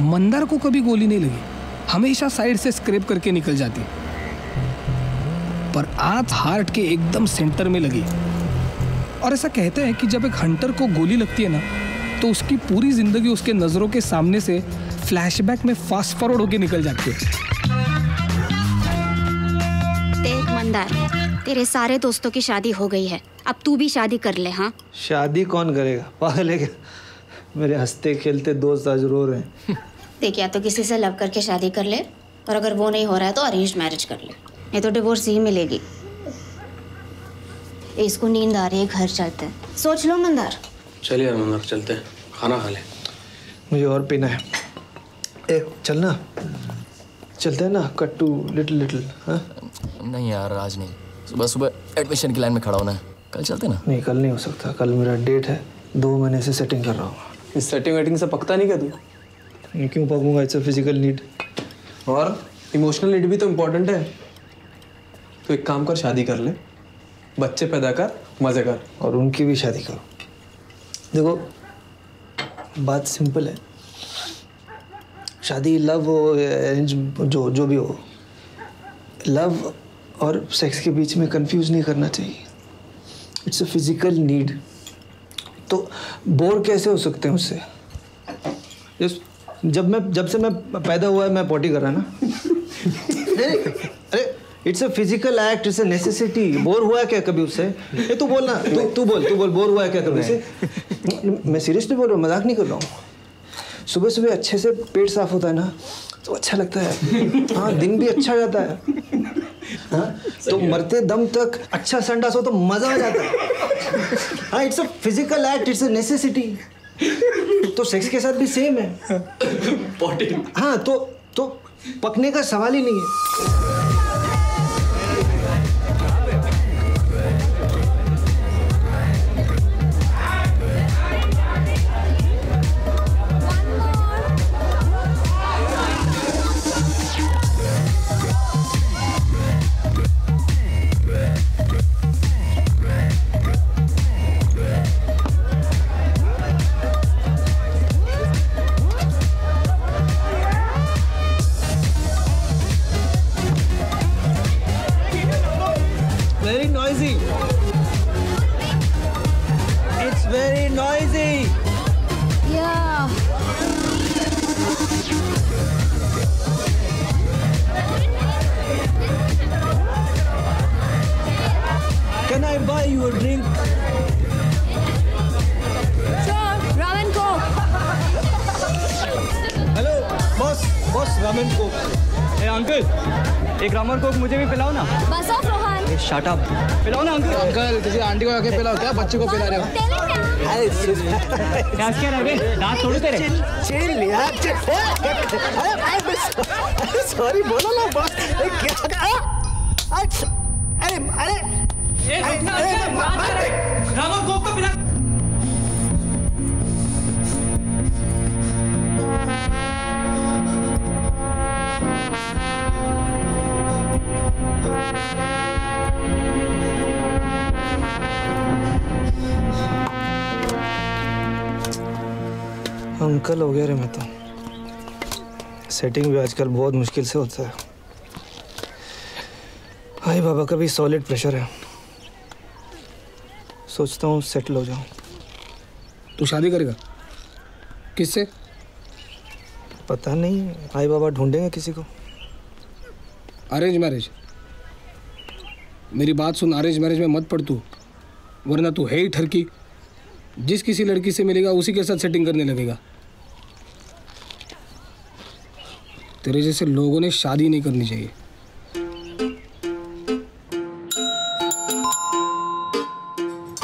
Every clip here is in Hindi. मंदार को कभी गोली नहीं लगी, हमेशा साइड से स्क्रैप करके निकल जाती, पर आज हार्ट के एकदम सेंटर में लगी। और ऐसा कहते हैं कि जब एक हंटर को गोली लगती है ना, तो उसकी पूरी जिंदगी उसके नज़रों के सामने से फ्लैशबैक में फास्ट फॉरवर्ड होके निकल जाती है। देख मंदार, तेरे सारे दोस्तों की शादी हो गई है, अब तू भी शादी कर ले। हाँ, शादी कौन करेगा, पागल है क्या? मेरे हंसते खेलते दोस्त आज रो रहे हैं। देख, या तो किसी से लव करके शादी कर ले, और अगर वो नहीं हो रहा है तो अरेंज मैरिज कर ले, नहीं तो डिवोर्स ही मिलेगी। इसको नींद आ रही है, घर चलते हैं। सोच लो मंदार। चलिए यार मंदार, चलते हैं, खाना खा ले, मुझे और पीना है। ए चलना, चलते हैं ना कट्टू लिटिल लिटिल। हाँ नहीं यार, आज नहीं, सुबह सुबह एडमिशन की लाइन में खड़ा होना है। कल चलते ना। नहीं, कल नहीं हो सकता, कल मेरा डेट है, 2 महीने से सेटिंग कर रहा हूँ। इस सेटिंग वेटिंग से पकता नहीं क्या तू? क्यों पकूंगा, इट्स अ फिजिकल नीड, और इमोशनल नीड भी तो इम्पोर्टेंट है। तो एक काम कर, शादी कर ले, बच्चे पैदा कर, मजे कर, और उनकी भी शादी करो। देखो बात सिंपल है, शादी लव हो अरेंज, जो भी हो, लव और सेक्स के बीच में कंफ्यूज नहीं करना चाहिए। इट्स अ फिजिकल नीड, तो बोर कैसे हो सकते हैं उससे? जब से मैं पैदा हुआ है, मैं पॉटी कर रहा ना। अरे it's a physical act, it's a necessity. Bore हुआ है क्या कभी उससे? ये तू बोलना, तू बोल बोर हुआ है क्या कभी उससे? मैं सीरियसली बोल रहा हूँ, मजाक नहीं कर रहा हूँ। सुबह सुबह अच्छे से पेट साफ होता है ना, तो अच्छा लगता है। हाँ, दिन भी अच्छा जाता है। हाँ, तो मरते दम तक अच्छा संडास हो तो मजा आ जाता है। हाँ, it's a physical act, it's a necessity. तो सेक्स के साथ भी सेम है। हाँ, तो पकने का सवाल ही नहीं है। पिलाओ ना अंकल। अंकल किसी आंटी को आके पिलाओ, क्या बच्चे को पिला रहे हो? क्या क्या रहे, दांत तोड़े तेरे? चिल यार, चिल। सॉरी बोलो ना बॉस। क्या? अरे अरे अरे रामन को पिला। अंकल हो गया रे, मैं तो सेटिंग भी आजकल बहुत मुश्किल से होता है। हाय बाबा, कभी सॉलिड प्रेशर है, सोचता हूँ सेटल हो जाऊँ। तू शादी करेगा किससे? पता नहीं, हाय बाबा ढूंढेंगे किसी को। Arrange marriage? मेरी बात सुन, अरेंज मैरिज में मत पड़ तू, वरना तू है ही ठरकी। जिस किसी लड़की से मिलेगा उसी के साथ सेटिंग करने लगेगा। तेरे जैसे लोगों ने शादी नहीं करनी चाहिए।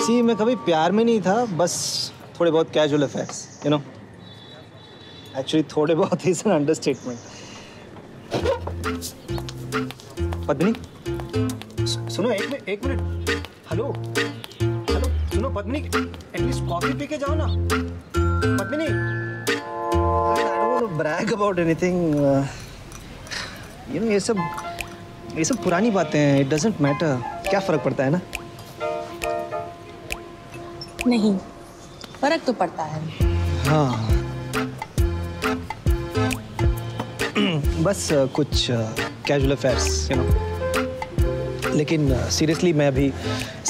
सी, मैं कभी प्यार में नहीं था, बस थोड़े बहुत casual affairs, you know. Actually थोड़े बहुत इज एन अंडरस्टेटमेंट। पद्मिनी सुनो, एक मिनट। हेलो सुनो पद्मिनी, एटलीस्ट कॉफी पी के जाओ ना। Padmini, I don't want to brag about anything, you know. ये सब पुरानी बातें हैं, इट डजंट मैटर। क्या फर्क पड़ता है ना? नहीं, फर्क तो पड़ता है। हाँ, बस कुछ कैजुअल अफेयर्स यू नो लेकिन सीरियसली मैं अभी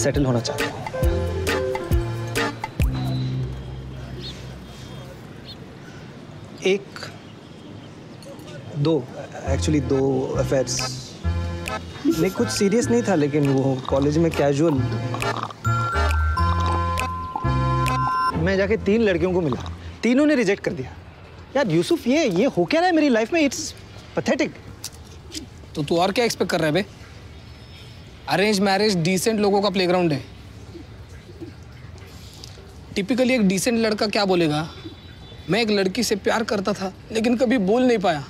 सेटल होना चाहता हूँ एक दो एक्चुअली दो अफेयर्स नहीं कुछ सीरियस नहीं था लेकिन वो कॉलेज में कैजुअल मैं जाके तीन लड़कियों को मिला तीनों ने रिजेक्ट कर दिया यार यूसुफ ये हो क्या रहा है मेरी लाइफ में इट्स पैथेटिक तो तू और क्या एक्सपेक्ट कर रहा है बे अरेंज मैरिज डिसेंट लोगों का प्लेग्राउंड है टिपिकली एक डिसेंट लड़का क्या बोलेगा मैं एक लड़की से प्यार करता था लेकिन कभी बोल नहीं पाया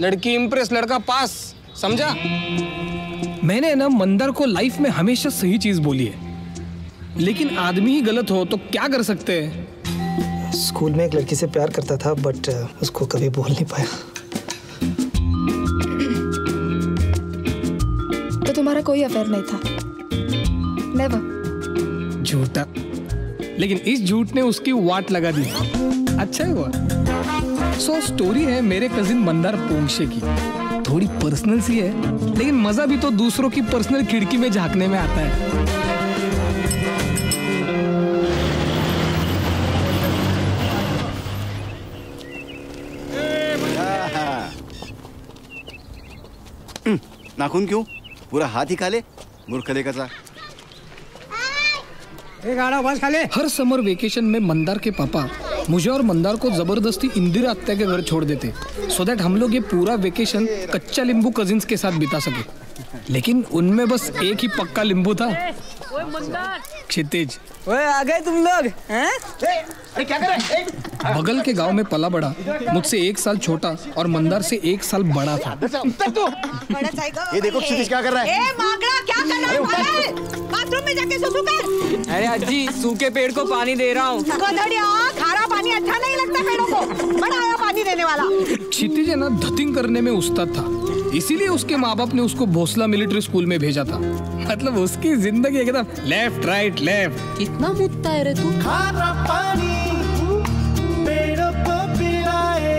लड़की इंप्रेस लड़का पास समझा मैंने ना मंदर को लाइफ में हमेशा सही चीज बोली है लेकिन आदमी ही गलत हो तो क्या कर सकते हैं स्कूल में एक लड़की से प्यार करता था बट उसको कभी बोल नहीं पाया तो तुम्हारा कोई अफेयर नहीं था नेवर झूठा लेकिन इस झूठ ने उसकी वाट लगा दी अच्छा हुआ सो स्टोरी है मेरे कजिन मंदार पोंक्षे की थोड़ी पर्सनल सी है लेकिन मजा भी तो दूसरों की पर्सनल खिड़की में झांकने में आता है नाखून क्यों पूरा हाथ ही काले मूर्खले का हर समर वेकेशन में मंदार के पापा मुझे और मंदार को जबरदस्ती इंदिरा आत्या के घर छोड़ देते सो दैट हम लोग ये पूरा वेकेशन कच्चा नींबू कजिन्स के साथ बिता सके लेकिन उनमें बस एक ही पक्का नींबू था क्षितिज ओए आ गए तुम लोग हैं क्या कर रहे बगल के गांव में पला बड़ा मुझसे एक साल छोटा और मंदार से एक साल बड़ा था ये देखो क्षितिज क्या कर रहा है ए मागड़ा क्या कर रहा है बाथरूम में जाके सुसु कर अरे अज्जी सूखे पेड़ को पानी दे रहा हूँ गधड़िया खारा पानी अच्छा नहीं लगता पेड़ों को बढ़ाया पानी देने वाला क्षितिज है ना धतिंग करने में उस्ताद था इसीलिए उसके माँ बाप ने उसको भोसला मिलिट्री स्कूल में भेजा था मतलब उसकी जिंदगी एकदम लेफ्ट राइट लेफ्ट कितना मुद्दा है रे तू खारा पानी पेड़ों को पिलाए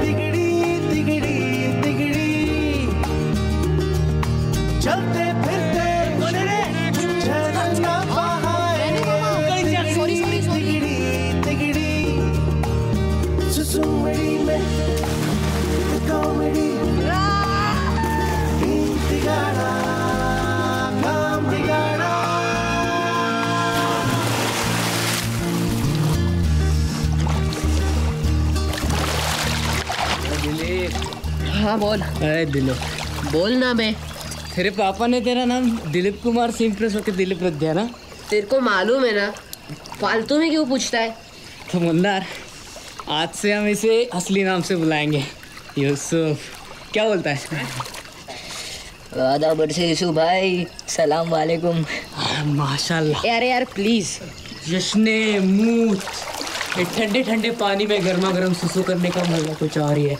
तिगड़ी तिगड़ी तिगड़ी चलते फिरते झरना बहाए तिगड़ी तिगड़ी सुसुमड़ी में कॉमेडी हाँ बोल अरे दिलीप बोल ना मैं तेरे पापा ने तेरा नाम दिलीप कुमार से इम्प्रेस होकर दिलीप रख दिया ना तेरे को मालूम है ना फालतू में क्यों पूछता है तो मंदार आज से हम इसे असली नाम से बुलाएंगे यूसुफ क्या बोलता है आदाब से यूसुफ भाई सलाम वालेकुम माशाल्लाह यार यार प्लीज़ जश्ने मूत ठंडे ठंडे पानी में गर्मा गर्म सुसु करने का मजा कुछ और ही है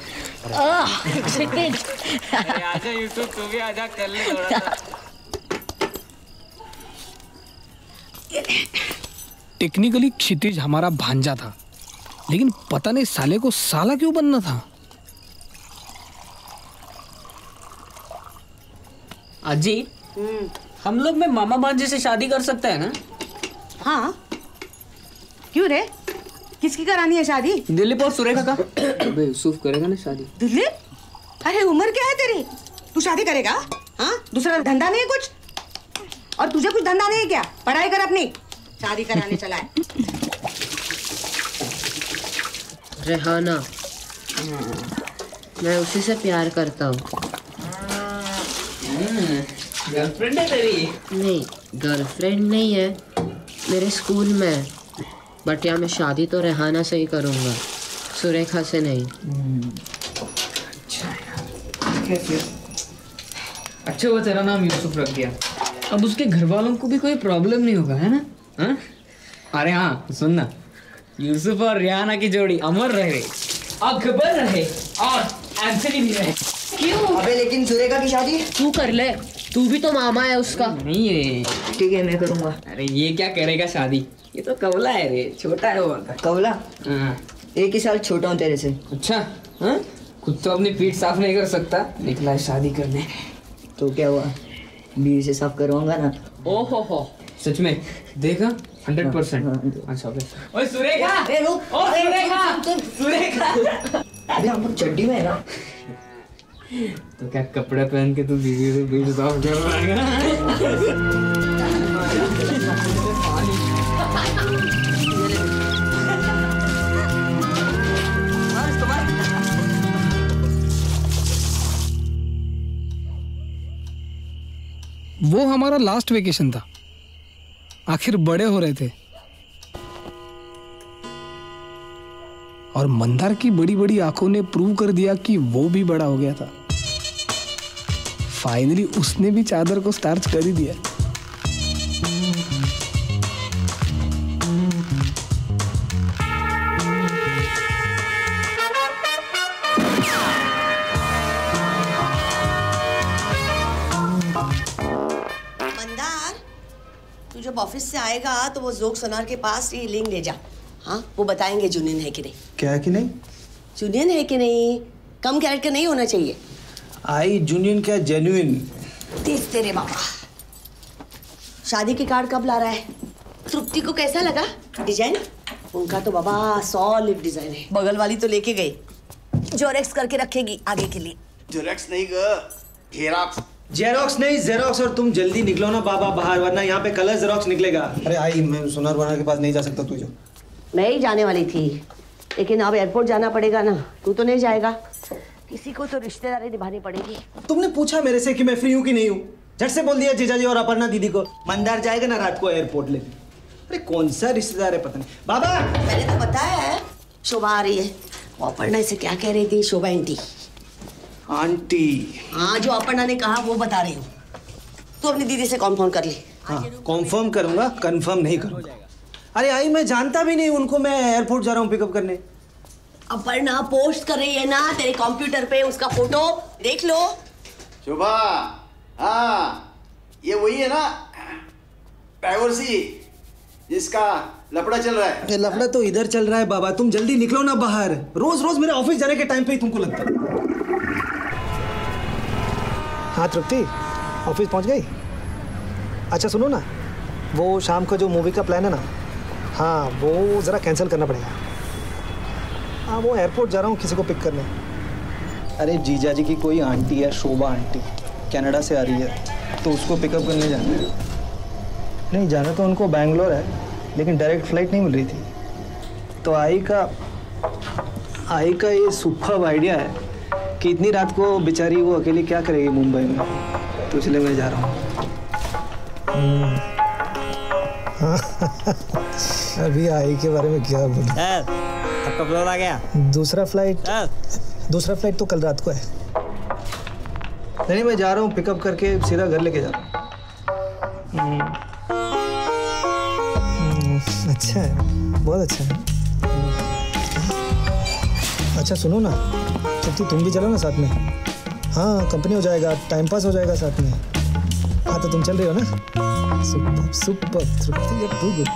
आजा यूसुफ तू भी आजा कर ले थोड़ा टेक्निकली क्षितिज हमारा भांजा था लेकिन पता नहीं साले को साला क्यों बनना था अजी हम लोग में मामा भांजे से शादी कर सकते हैं ना हाँ क्यों रे किसकी करानी है शादी दिलीप और सुरेखा का अबे यूसुफ करेगा ना शादी दिलीप अरे उम्र क्या है तेरी तू शादी करेगा हाँ दूसरा धंधा नहीं है कुछ और तुझे कुछ धंधा नहीं है क्या पढ़ाई कर अपनी शादी कराने चला है रेहाना मैं उसी से प्यार करता हूँ गर्लफ्रेंड है तेरी नहीं गर्लफ्रेंड नहीं है मेरे स्कूल में बट यार मैं शादी तो रेहाना से ही करूँगा सुरेखा से नहीं अच्छा यार अच्छा वो तेरा नाम यूसुफ रख दिया अब उसके घर वालों को भी कोई प्रॉब्लम नहीं होगा है ना हाँ अरे हाँ सुनना यूसुफ और रेहाना की जोड़ी अमर रहे अकबर रहे और एंथनी भी रहे क्यों अबे लेकिन सुरेखा की शादी तू कर ले तू भी तो मामा है उसका नहीं रे ठीक है मैं करूँगा अरे ये क्या करेगा शादी ये तो कवला है रे छोटा है वो कवला एक ही साल छोटा हूँ तेरे से अच्छा हाँ कुत्ता अपनी पीठ साफ नहीं कर सकता, निकला शादी करने। तो क्या हुआ, बीवी से साफ करवाऊंगा ना। ओहो हो, सच में देखा 100%। अच्छा ओए सुरेखा, ओए सुरेखा, सुरेखा अबे हम लोग चड्डी में है ना, तो क्या कपड़े पहन के तू बीवी से पीठ साफ करवाएगा? वो हमारा लास्ट वेकेशन था, आखिर बड़े हो रहे थे और मंदार की बड़ी बड़ी आंखों ने प्रूव कर दिया कि वो भी बड़ा हो गया था। फाइनली उसने भी चादर को स्टार्च कर ही दिया। ऑफिस से आएगा तो वो जोक सोनार के पास ये लिंक ले जा। हाँ वो बताएंगे जूनियन है कि नहीं। क्या है कि नहीं? जूनियन है कि नहीं, कम कैरेक्टर नहीं होना चाहिए। आई जूनियन क्या जेन्युइन। देख तेरे बाबा शादी के कार्ड कब ला रहा है। तृप्ति को कैसा लगा डिजाइन? उनका तो बाबा सॉलिड डिजाइन है। बगल वाली तो लेके गई, जोरेक्स करके रखेगी आगे के लिए। जोरेक्स नहीं ग, जेरोक्स नहीं जेरोक्स। और तुम जल्दी निकलो ना बाबा बाहर, वरना यहाँ पे कलर जेरोक्स निकलेगा। अरे आई मैं सोनार वाला के पास नहीं जा सकता। तू जो नहीं जाने वाली थी, लेकिन अब एयरपोर्ट जाना पड़ेगा ना। तू तो नहीं जाएगा, किसी को तो रिश्तेदारी निभानी पड़ेगी। तुमने पूछा मेरे से कि मैं फ्री हूँ कि नहीं हूँ, झट से बोल दिया जीजाजी और अपर्णा दीदी को। मंदार जाएगा ना रात को एयरपोर्ट ले। अरे कौन सा रिश्तेदार है पता नहीं। बाबा मैंने तो बताया है, शोभा आ रही है। अपर्णा से क्या कह रही थी शोभा आंटी? आंटी हाँ, जो अपर्णा ने कहा वो बता रही हूँ। तू अपनी दीदी से कॉन्फर्म कर ले। हाँ कॉन्फर्म करूँगा, कन्फर्म नहीं करूँगा। अरे आई मैं जानता भी नहीं उनको, मैं एयरपोर्ट जा रहा हूँ पिकअप करने। अपर्णा पोस्ट कर रही है ना तेरे कंप्यूटर पे उसका फोटो, देख लो। शोभा हाँ ये वही है ना डाइवर्सी जिसका लफड़ा चल रहा है। लफड़ा तो इधर चल रहा है बाबा, तुम जल्दी निकलो ना बाहर। रोज रोज मेरे ऑफिस जाने के टाइम पे ही तुमको लगता है। हाँ तृप्ति ऑफिस पहुंच गई? अच्छा सुनो ना, वो शाम का जो मूवी का प्लान है ना, हाँ वो ज़रा कैंसिल करना पड़ेगा। हाँ वो एयरपोर्ट जा रहा हूँ किसी को पिक करने। अरे जीजा जी की कोई आंटी है शोभा आंटी, कनाडा से आ रही है तो उसको पिकअप करने जाना है। नहीं जाना तो उनको बैंगलोर है, लेकिन डायरेक्ट फ्लाइट नहीं मिल रही थी। तो आई का ये सुपर आइडिया है कि इतनी रात को बेचारी वो अकेली क्या करेगी मुंबई में, तो इसलिए मैं जा रहा हूँ। अभी आई के बारे में क्या बोलूं? आपका फ्लाइट आ गया? दूसरा फ्लाइट तो कल रात को है। नहीं मैं जा रहा हूँ पिकअप करके सीधा घर लेके जा रहा हूँ। अच्छा है, बहुत अच्छा है। अच्छा सुनो ना तृप्ति तुम भी चलो ना साथ में। हाँ कंपनी हो जाएगा, टाइम पास हो जाएगा साथ में। हाँ तो तुम चल रहे हो ना? Super super Tripti, too good.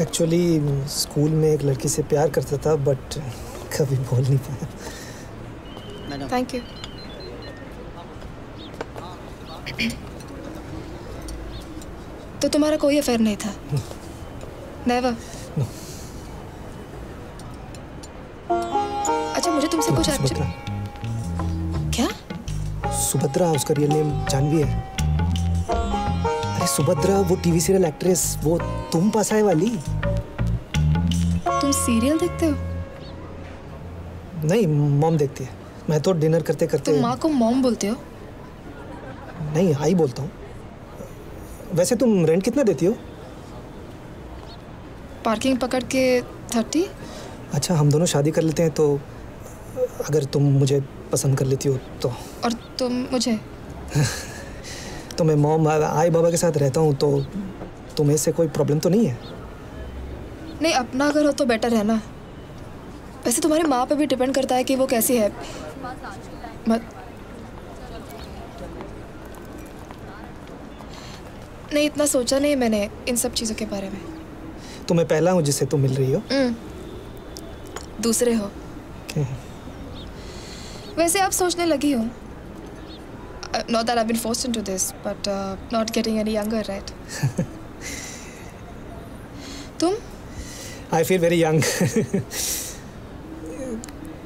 Actually school में एक लड़की से प्यार करता था, बट कभी बोल नहीं पाया। Thank you. तो तुम्हारा कोई अफेयर नहीं था? नेवर। अच्छा मुझे तुमसे कुछ सुभद्रा। क्या? सुभद्रा उसका रियल नेम जानवी है। अरे सुभद्रा वो टीवी सीरियल एक्ट्रेस, वो तुम पास आए वाली। तुम सीरियल देखते हो? नहीं मॉम देखती है, मैं तो डिनर करते करते। तुम माँ को मॉम बोलते हो? नहीं आई बोलता हूँ। वैसे तुम रेंट कितना देती हो? पार्किंग पकड़ के 30। अच्छा हम दोनों शादी कर लेते हैं तो अगर तुम मुझे पसंद कर लेती हो तो। और तुम मुझे? तो मैं मॉम आई बाबा के साथ रहता हूँ, तो तुम्हें से कोई प्रॉब्लम तो नहीं है? नहीं अपना घर हो तो बेटर है ना। वैसे तुम्हारी माँ पे भी डिपेंड करता है कि वो कैसी है। नहीं इतना सोचा नहीं मैंने इन सब चीज़ों के बारे में। तुम्हें पहला हूँ जिससे तुम मिल रही हो। दूसरे हो। वैसे आप सोचने लगी हो। Not that I've been forced into this, but not getting any younger, right? तुम? I feel very young.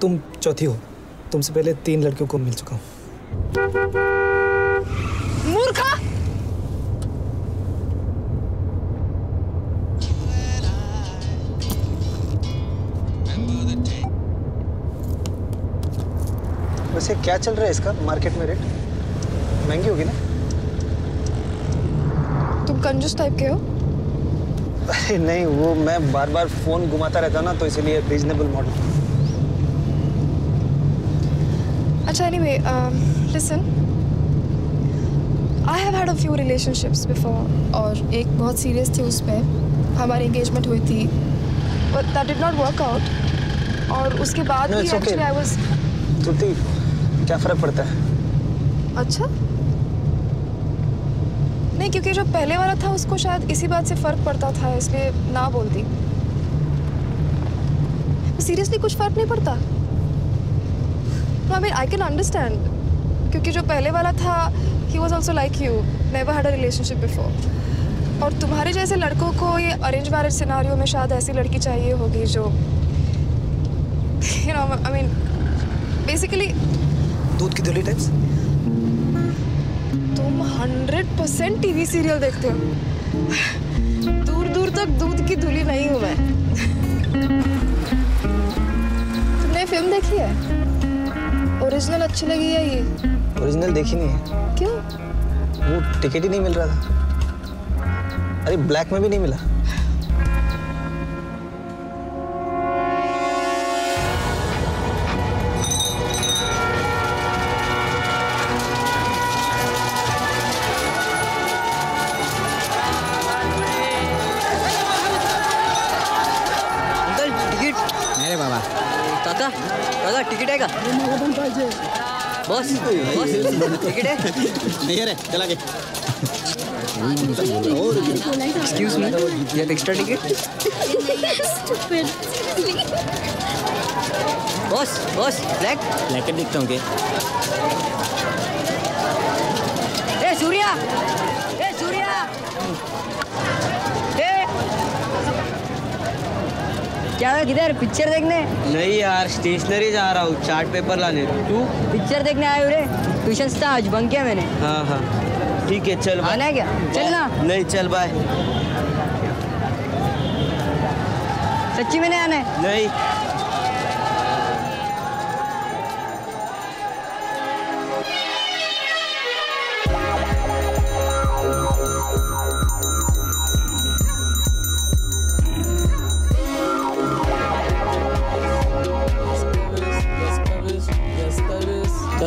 तुम चौथी हो। तुमसे पहले 3 लड़कियों को मिल चुका हूँ। मूर्खा! वैसे क्या चल रहा है इसका मार्केट में रेट? महंगी होगी ना? तुम कंजूस टाइप के हो? अरे नहीं, वो मैं बार बार फोन घुमाता रहता ना, तो इसीलिए रीजनेबल मॉडल। अच्छा, anyway, listen, I have had a few relationships before, और एक बहुत सीरियस थी, उसमें हमारी एंगेजमेंट हुई थी, but that did not work out, और उसके बाद भी एक्चुअली आई वाज। त्रुटि, क्या फर्क पड़ता है? अच्छा नहीं, क्योंकि जो पहले वाला था उसको शायद इसी बात से फर्क पड़ता था, इसलिए ना बोलती। सीरियसली कुछ फर्क नहीं पड़ता। I mean I can understand, क्योंकि जो पहले वाला था, ही was also like you, never had a relationship before, और तुम्हारे जैसे लड़कों को ये अरेंज मैरिज सिनारियो में शायद ऐसी लड़की चाहिए होगी जो you know, I mean basically दूध की धुली टाइप्स। तुम 100% टीवी सीरियल देखते हो। दूर दूर तक दूध की धुली नहीं हूँ मैं। तुमने फिल्म देखी है? ओरिजिनल अच्छी लगी है ये? ओरिजिनल देखी नहीं है। क्यों? वो टिकट ही नहीं मिल रहा था। अरे ब्लैक में भी नहीं मिला। बस बस टिकट है नहीं है रे, चला के। एक्सक्यूज मी, ये एक्स्ट्रा टिकट। बस बस ब्लैक ब्लैक कर देखता हूँ के। ए सूर्या, ए सूर्या, ए क्या है किधर? पिक्चर देखने? नहीं यार, स्टेशनरी जा रहा हूँ, चार्ट पेपर लाने। तू पिक्चर देखने आए हो रे? ट्यूशन था आज, बंक किया मैंने। हाँ हाँ ठीक है, चल। आना है क्या? चल ना। नहीं चल, बाय। सच्ची में नहीं आना है? नहीं।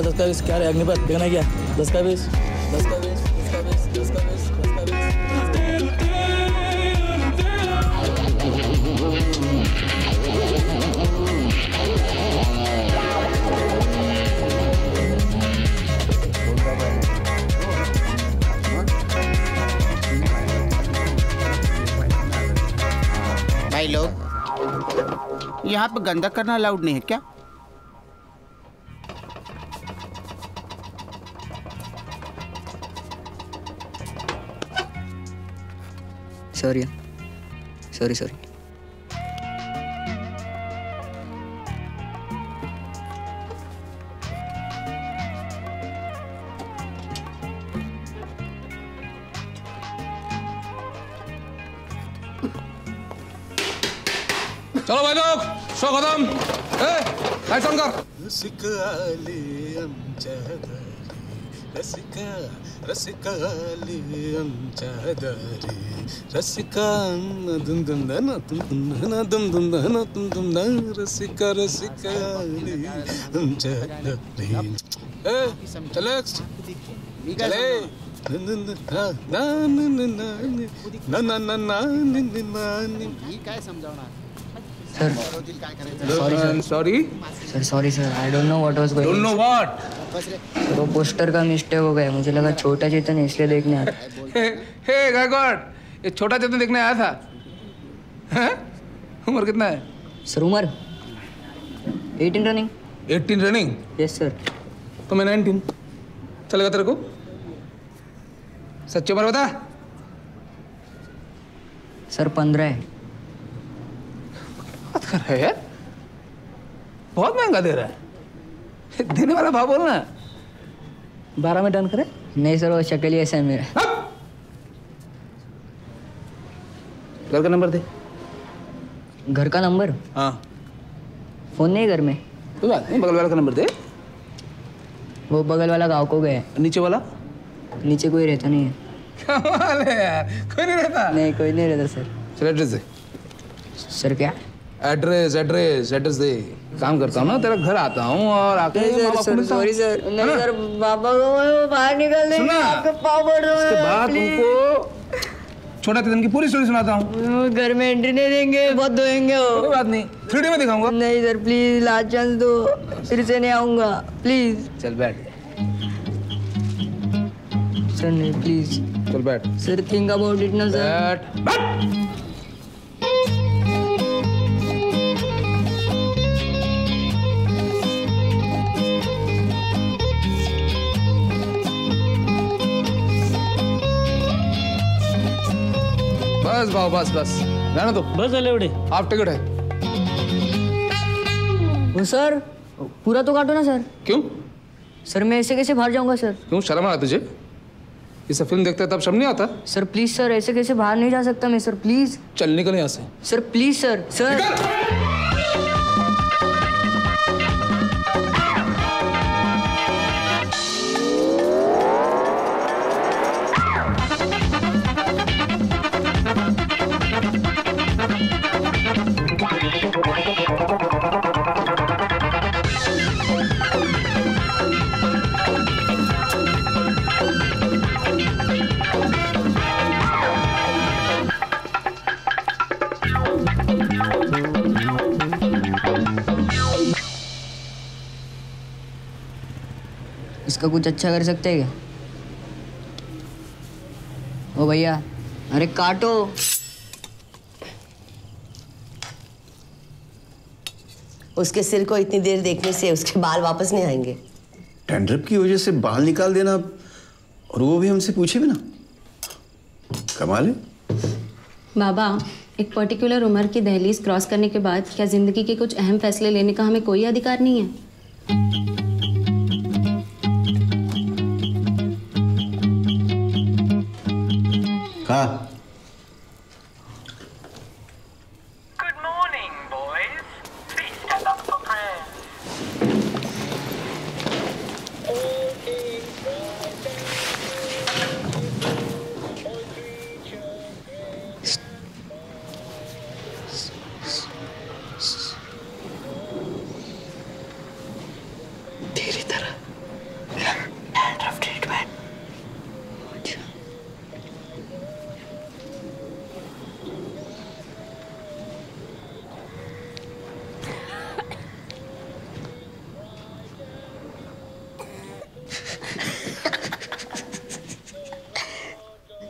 दस्तावेज क्या है? अग्निपथ देखना क्या? दस्तावेज दस्तावेज दस्तावेज दस्तावेज दस्तावेज। भाई लोग, यहाँ पे गंदा करना अलाउड नहीं है क्या? Sorry sorry sorry. चलो भाई लोग, शो खत्म। लाइट्स ऑन कर। रसिका दुम दुम दाना तुम दुना दुम दुम दाना तुम दुम ना रसिका रसिका हम चले चले चले ना ना ना ना ना ना ना ना ना। ये क्या समझाना? Sir sorry sir, sorry sir, I don't know what was going. Don't know what? वो पोस्टर का मिस्टेक हो गया, मुझे लगा छोटा चेतन इसलिए देखने आया। हे गाइस, ये छोटा चेतन देखने आया था? उम्र कितना है? सर उम्र 18 रनिंग। 18 रनिंग? Yes sir. तो मैं 19। चलेगा तेरे को? सच्ची उम्र बता। सर 15 है। बात कर रहे हैं यार, बहुत महंगा दे रहा है। देने वाला भाव बोलना। 12 में डन करे? नहीं सर, वो शक्ल ही ऐसा है मेरा। घर का नंबर दे। घर का नंबर? हाँ। फोन नहीं घर में? कोई बात नहीं, बगल वाला का नंबर दे। वो बगल वाला गाँव को गए। नीचे वाला? नीचे कोई रहता नहीं है। कमाल है यार, कोई नहीं रहता? नहीं, कोई नहीं रहता सर। चल एड्रेस दे। सर क्या? एड्रेस एड्रेस एड्रेस दे। काम करता हूँ ना, तेरा घर आता हूँ और आके सॉरी सर, नहीं सर, बाबा को बाहर निकाल देंगे, आपके पाँव पड़ रहे हैं। उसके बाद उनको छोटा तीन की पूरी स्टोरी सुनाता हूँ। घर में एंट्री नहीं देंगे, बहुत धोएंगे। कोई बात नहीं, 3D में दिखाऊंगा। नहीं सर प्लीज, लास्ट चांस दो, फिर से नहीं आऊँगा प्लीज। चल बैठ सर। नहीं प्लीज, चल बैठ सर। थिंक अबाउट इट ना सर। बैठ। बस भाव, बस बस रहने दो। बस अलेवड़े आप टिकट है वो। सर पूरा तो काटो ना सर। क्यों सर, मैं ऐसे कैसे बाहर जाऊंगा सर? क्यों शर्म आ रहा तुझे? ये सब फिल्म देखता है तब शर्म नहीं आता? सर प्लीज सर, ऐसे कैसे बाहर नहीं जा सकता मैं सर, प्लीज। चल निकल यहाँ से सर, प्लीज सर। सर इसका कुछ अच्छा कर सकते हैं क्या? ओ भैया, अरे काटो। उसके सिर को इतनी देर देखने से उसके बाल वापस नहीं आएंगे। डैंड्रफ की वजह से बाल निकाल देना, और वो भी हमसे पूछे भी ना, कमाल है। बाबा, एक पर्टिकुलर उम्र की दहलीज क्रॉस करने के बाद क्या जिंदगी के कुछ अहम फैसले लेने का हमें कोई अधिकार नहीं है? हाँ। Good morning, boys. Please stand up for prayer. तेरी तरह डैंड्रफ ट्रीटमेंट।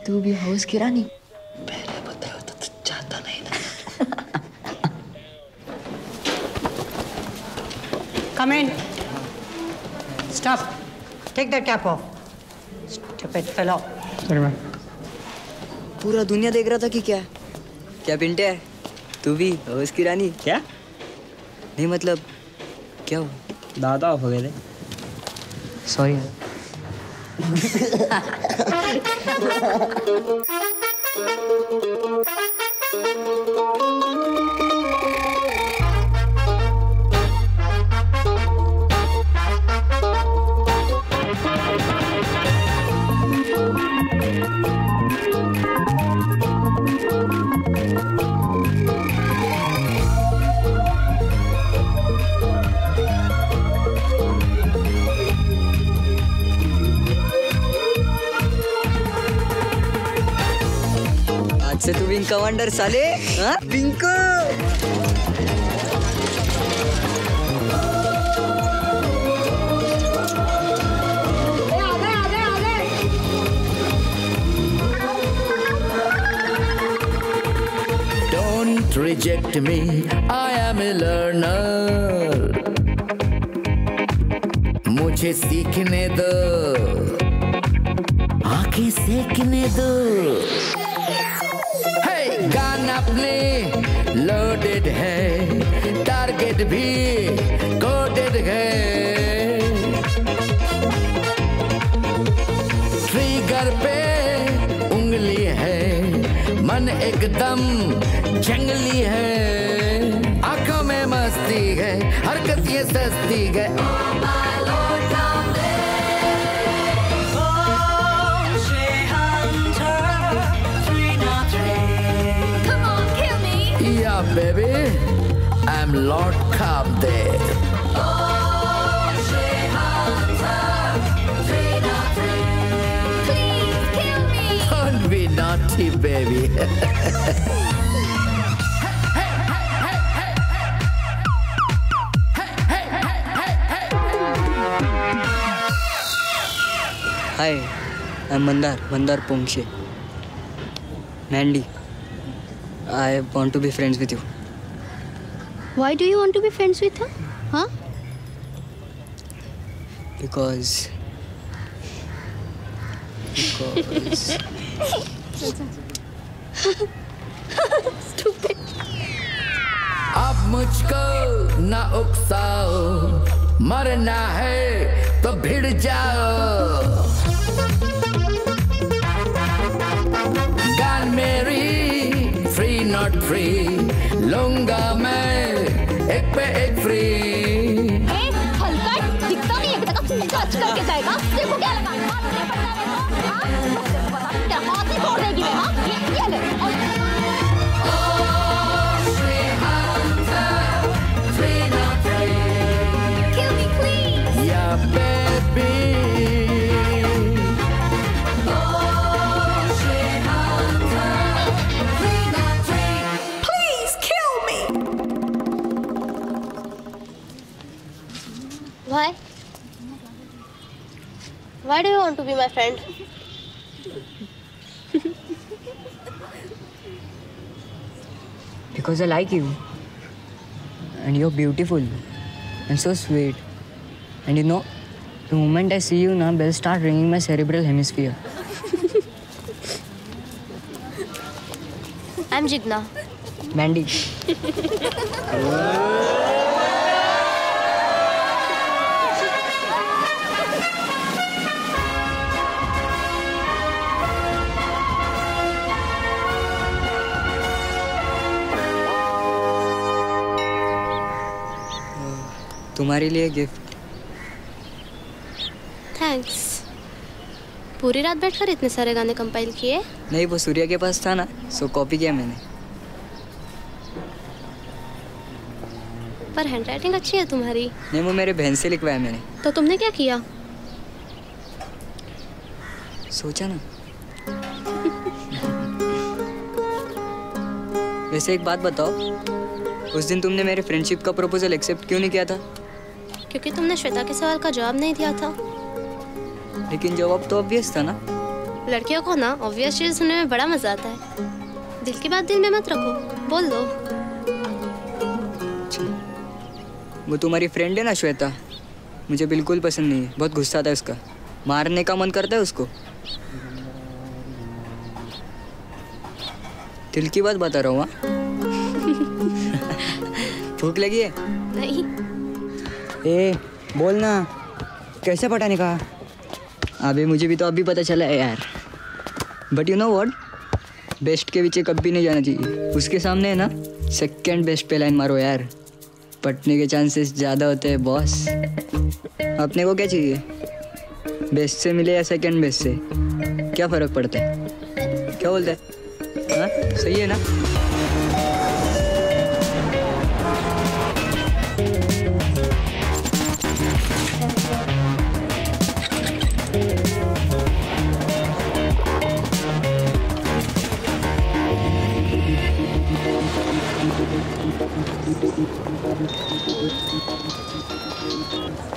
तू भी हाउस किरानी पहले बताया होता तो जाता नहीं था। Come in. Stop. Take that cap off. Stupid fellow. Sorry ma'am. पूरा दुनिया देख रहा था कि क्या क्या पिंटे है। तू भी हाउस किरानी क्या? नहीं मतलब क्या हुआ? दादा ऑफ हो गए थे। सॉरी यार। से तू विंग कमांडर साले। हाँ विंको। Don't Don't reject me, I am a learner. मुझे सीखने दो, आंखें सेकने दो. Hey, गाना अपने loaded है, target भी coded है. Trigger पे उंगली है, मन एकदम जंगली है, आँखों में मस्ती है, हरकत ये सस्ती है. Baby, I'm Lord Kamdev. Oh, Shehanta, 303. Please kill me. Don't be naughty, baby. Hey, hey, hey, hey, hey, hey, hey, hey, hey, hey. Hi, I'm Mandar Ponkshe. Mandy. I want to be friends with you. Why do you want to be friends with her? Huh? Because... Stupid. Ab mujhko na uksao, marna hai to bhid jao. God Mary. Free not free, lunga main ek pe ek free. Hey, halkat, dikhta nahi hai beta kab touch karke jayega? Dekho kya laga? Hath se pata hai ho? Haan, tera hath hi tod degi main, haan? Ye le. Oh, Shrihanta, free not free. Kill me, please. Yeah, baby. Why? Why do you want to be my friend? Because I like you. And you're beautiful. And so sweet. And you know, the moment I see you now, bells start ringing my cerebral hemisphere. I'm Jigna. Mandy. तुम्हारे लिए गिफ्ट। थैंक्स। पूरी रात बैठकर इतने सारे गाने कंपाइल किए? नहीं वो सूर्या के पास था ना, सो कॉपी किया मैंने। पर हैंडराइटिंग अच्छी है तुम्हारी। नहीं वो मेरे बहन से लिखवाया मैंने। तो तुमने क्या किया? सोचा ना। वैसे एक बात बताओ, उस दिन तुमने मेरे फ्रेंडशिप का प्रपोजल एक्सेप्ट क्यों नहीं किया था? क्योंकि तुमने श्वेता के सवाल का जवाब नहीं दिया था। लेकिन जवाब तो ऑब्वियस था ना। लड़कियों को ना ऑब्वियस चीज सुनने में बड़ा मजा आता है। दिल की बात दिल में मत रखो, बोल दो। वो तुम्हारी फ्रेंड है ना श्वेता, मुझे बिल्कुल पसंद नहीं है। बहुत गुस्सा आता है उसका, मारने का मन करता है उसको। दिल की बात बता रहा हूँ। हाँ। भूख लगी है? नहीं। ए, बोल ना, कैसे पता नहीं कहा? अबे मुझे भी तो अभी पता चला है यार। But you know what, best के पीछे कभी नहीं जाना चाहिए। उसके सामने है ना, सेकेंड बेस्ट पे लाइन मारो यार, पटने के चांसेस ज़्यादा होते हैं बॉस। अपने को क्या चाहिए, बेस्ट से मिले या सेकेंड बेस्ट से, क्या फ़र्क पड़ता है? क्या बोलता है? हाँ सही है ना?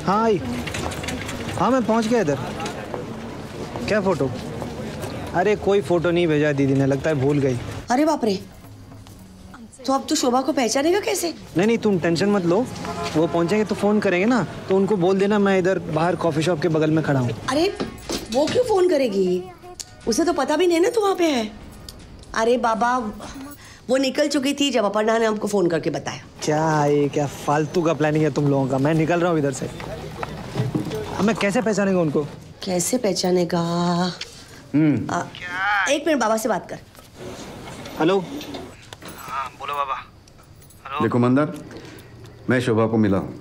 हाय, हाँ मैं पहुंच गया इधर। क्या फोटो? अरे कोई फोटो नहीं भेजा दीदी ने, लगता है भूल गई। अरे बाप रे, तो अब तू शोभा को पहचानेगा कैसे? नहीं नहीं तुम टेंशन मत लो, वो पहुंचेंगे तो फोन करेंगे ना, तो उनको बोल देना मैं इधर बाहर कॉफी शॉप के बगल में खड़ा हूँ। अरे वो क्यों फोन करेगी? उसे तो पता भी नहीं ना तू वहाँ पे है। अरे बाबा वो निकल चुकी थी जब अपर्णा ने हमको फोन करके बताया। क्या ये क्या फालतू का प्लानिंग है तुम लोगों का। मैं निकल रहा हूँ इधर से। अब मैं कैसे पहचानेगा उनको? कैसे पहचानेगा? एक मिनट बाबा से बात कर। हेलो बोलो बाबा। हेलो देखो मंदार, मैं शोभा को मिला हूँ,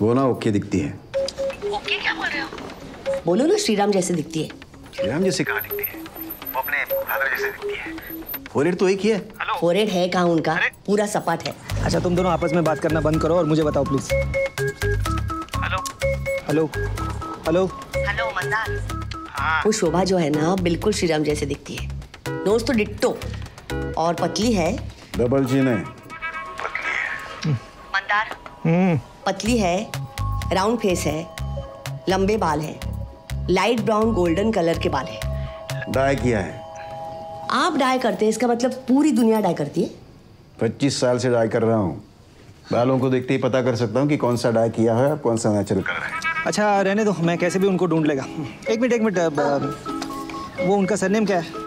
वो ना ओके दिखती है। ओके क्या बोल रहे हो? बोलो ना श्रीराम जैसे दिखती है। श्रीराम जैसे कहाँ दिखती है, वो अपने फादर जैसे दिखती है। फोरहेड तो एक ही है। हेलो फोरहेड है कहाँ उनका? पूरा सपाट है। अच्छा तुम दोनों आपस में बात करना बंद करो और मुझे बताओ please. Hello hello hello hello Mandar, वो शोभा जो है ना बिल्कुल श्रीराम जैसे दिखती है। नोज तो डिट्टो और पतली है। डबल जी नहीं पतली है मंदार। पतली है, राउंड फेस है, लंबे बाल है, लाइट ब्राउन गोल्डन कलर के बाल है। डाई किया है। आप डाई करते हैं, इसका मतलब पूरी दुनिया डाई करती है। 25 साल से डाई कर रहा हूँ, बालों को देखते ही पता कर सकता हूँ कि कौन सा डाई किया है और कौन सा नेचुरल कर रहा है। अच्छा रहने दो, मैं कैसे भी उनको ढूंढ लेगा। एक मिनट वो उनका सरनेम क्या है?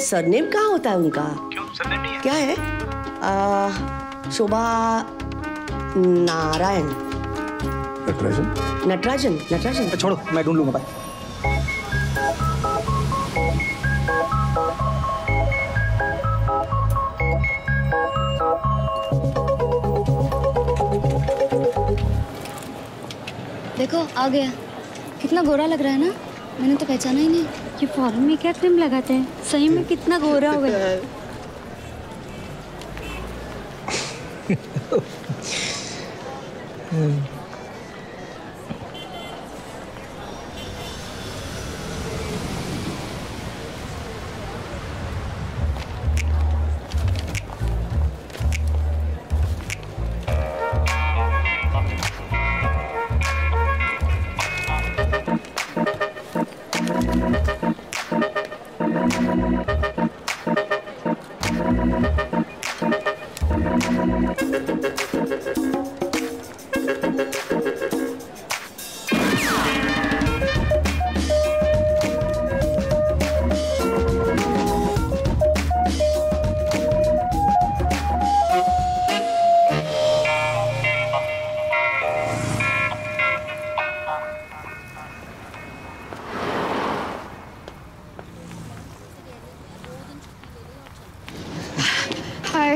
सरनेम कहाँ होता है उनका? क्यों सरनेम नहीं है? क्या है? शोभा नारायण। नटराजन नटराजन नटराजन। छोड़ो मैं ढूंढ लूंगा। देखो आ गया। कितना गोरा लग रहा है ना, मैंने तो पहचाना ही नहीं। ये फॉर्म में क्या क्रीम लगाते हैं, सही में कितना गोरा हो गया।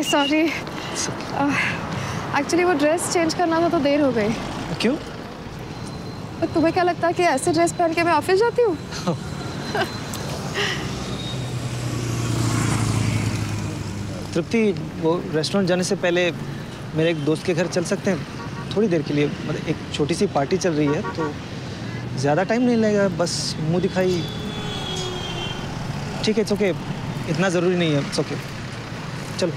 सॉरी, एक्चुअली वो ड्रेस चेंज करना था तो देर हो गई। क्यों? तो तुम्हें क्या लगता है कि ऐसे ड्रेस पहन के मैं ऑफिस जाती हूँ? तृप्ति वो रेस्टोरेंट जाने से पहले मेरे एक दोस्त के घर चल सकते हैं थोड़ी देर के लिए? मतलब एक छोटी सी पार्टी चल रही है तो ज़्यादा टाइम नहीं लगेगा, बस मुँह दिखाई। ठीक है इट्स ओके, इतना ज़रूरी नहीं है, इट्स ओके चलो।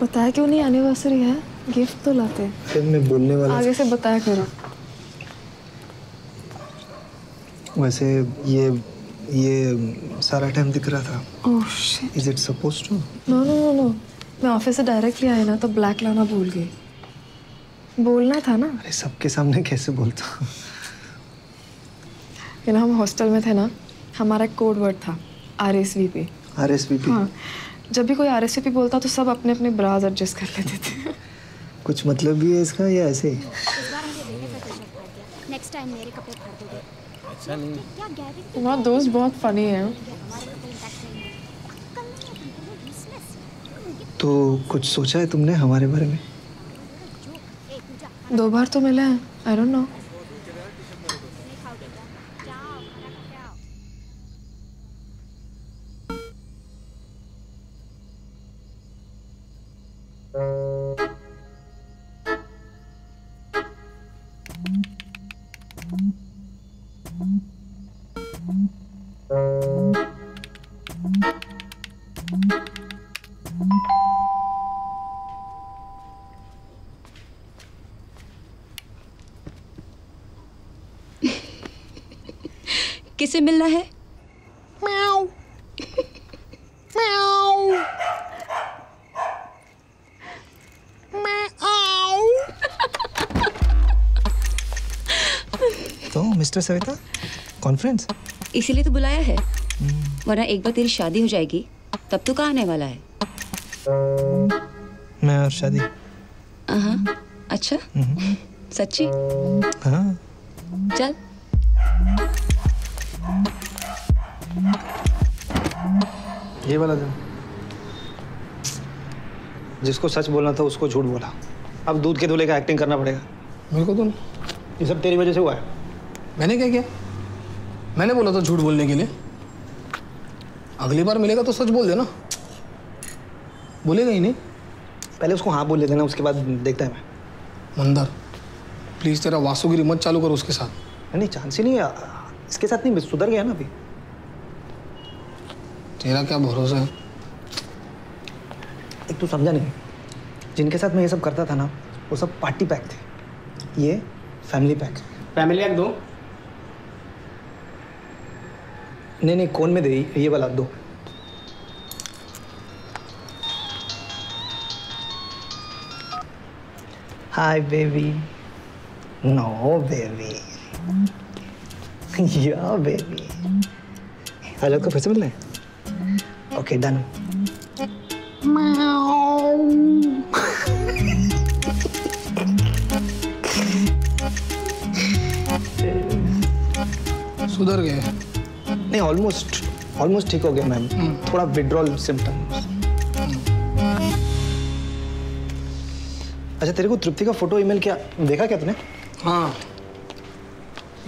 बताया क्यों नहीं? एनिवर्सरी है, गिफ्ट तो लाते। फिर मैं बोलने वाला आगे से बताया करो। वैसे ये सारा टाइम दिख रहा था। Oh shit. Is it supposed to? No no no no। मैं ऑफिस से डायरेक्टली आई ना तो ब्लैक लाना भूल गई। बोलना था ना। अरे सबके सामने कैसे बोलता? ये ना हम हॉस्टल में थे ना, हमारा कोड वर्ड था RSVP। RSVP। हाँ, जब भी कोई RSVP बोलता तो सब अपने अपने ब्राज एडजस्ट कर लेते थे। कुछ मतलब भी है इसका या ऐसे ही? नेक्स्ट टाइम मेरे कपड़े फाड़ दोगे। अच्छा नहीं। तुम्हारा दोस्त बहुत फनी है। तो कुछ सोचा है तुमने हमारे बारे में? दो बार तो मिला है। I don't know. किसे मिलना है? म्याऊ म्याऊ म्याऊ। तो मिस्टर सविता कॉन्फ्रेंस इसीलिए तो बुलाया है, वरना एक बार तेरी शादी हो जाएगी तब तो कहाँ आने वाला है। मैं और शादी? हाँ। अच्छा सच्ची? हाँ चल। ये वाला दिन जिसको सच बोलना था उसको झूठ बोला, अब दूध के धुले का एक्टिंग करना पड़ेगा मेरे को। तुम ये सब तेरी वजह से हुआ है। मैंने क्या किया? मैंने बोला था झूठ बोलने के लिए। अगली बार मिलेगा तो सच बोल देना, बोलेगा ही नहीं। पहले उसको हाँ बोल ले देना, उसके बाद देखता है मैं। मंदर प्लीज तेरा वासुगिरी मत चालू करो उसके साथ। नहीं चांस ही नहीं है इसके साथ। नहीं सुधर गया ना अभी। तेरा क्या भरोसा है? एक तो समझा नहीं, जिनके साथ मैं ये सब करता था ना वो सब पार्टी पैक थे, ये फैमिली पैक। फैमिली पैक दो। नहीं नहीं कौन में दे, ये वाला दो। Hi baby. No baby. Yeah baby. Hello को फिर से मिलना है? Okay done. सुधर गए? नहीं ऑलमोस्ट ऑलमोस्ट ठीक हो गया मैम। थोड़ा विड्रॉल सिम्टम्स। अच्छा तेरे को तृप्ति का फोटो ईमेल क्या देखा क्या तूने? हाँ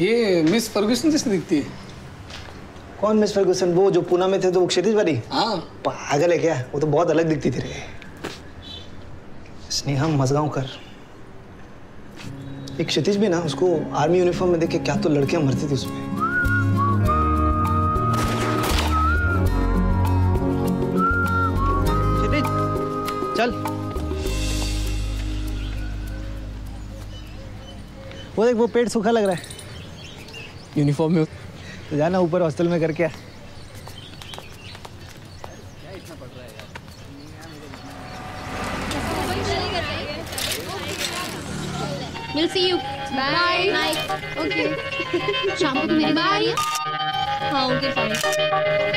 ये मिस फर्गुसन जैसे दिखती है। कौन मिस फर्गुसन? वो जो पुणे में थे तो वो क्षितिज वाली? हाँ। पागल है क्या? वो तो बहुत अलग दिखती थी रे। स्नेहा मजगांवकर। एक क्षितिज भी ना, उसको आर्मी यूनिफॉर्म में देख के क्या तो लड़कियां मरती थी उसमें। क्षितिज चल। वो देख वो पेट सूखा लग रहा है यूनिफॉर्म में। तो जाना ऊपर हॉस्टल में करके। We'll see you. Bye. Bye. Okay. शाम को मेरे बाहर आइए। हाँ okay fine.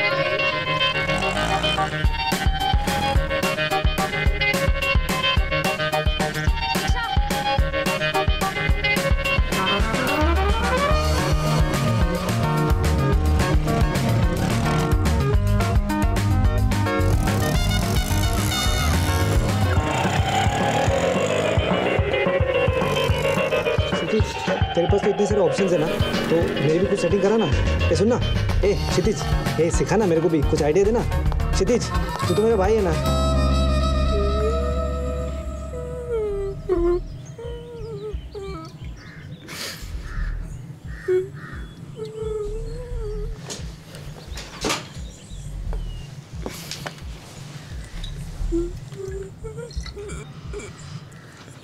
तेरे पास तो इतने सारे ऑप्शंस है ना, तो मेरी भी कुछ सेटिंग करा ना। ए सुन ना, ए क्षितिज, ए सिखा ना मेरे को भी, कुछ आइडिया देना। क्षितिज तू तो मेरा भाई है ना।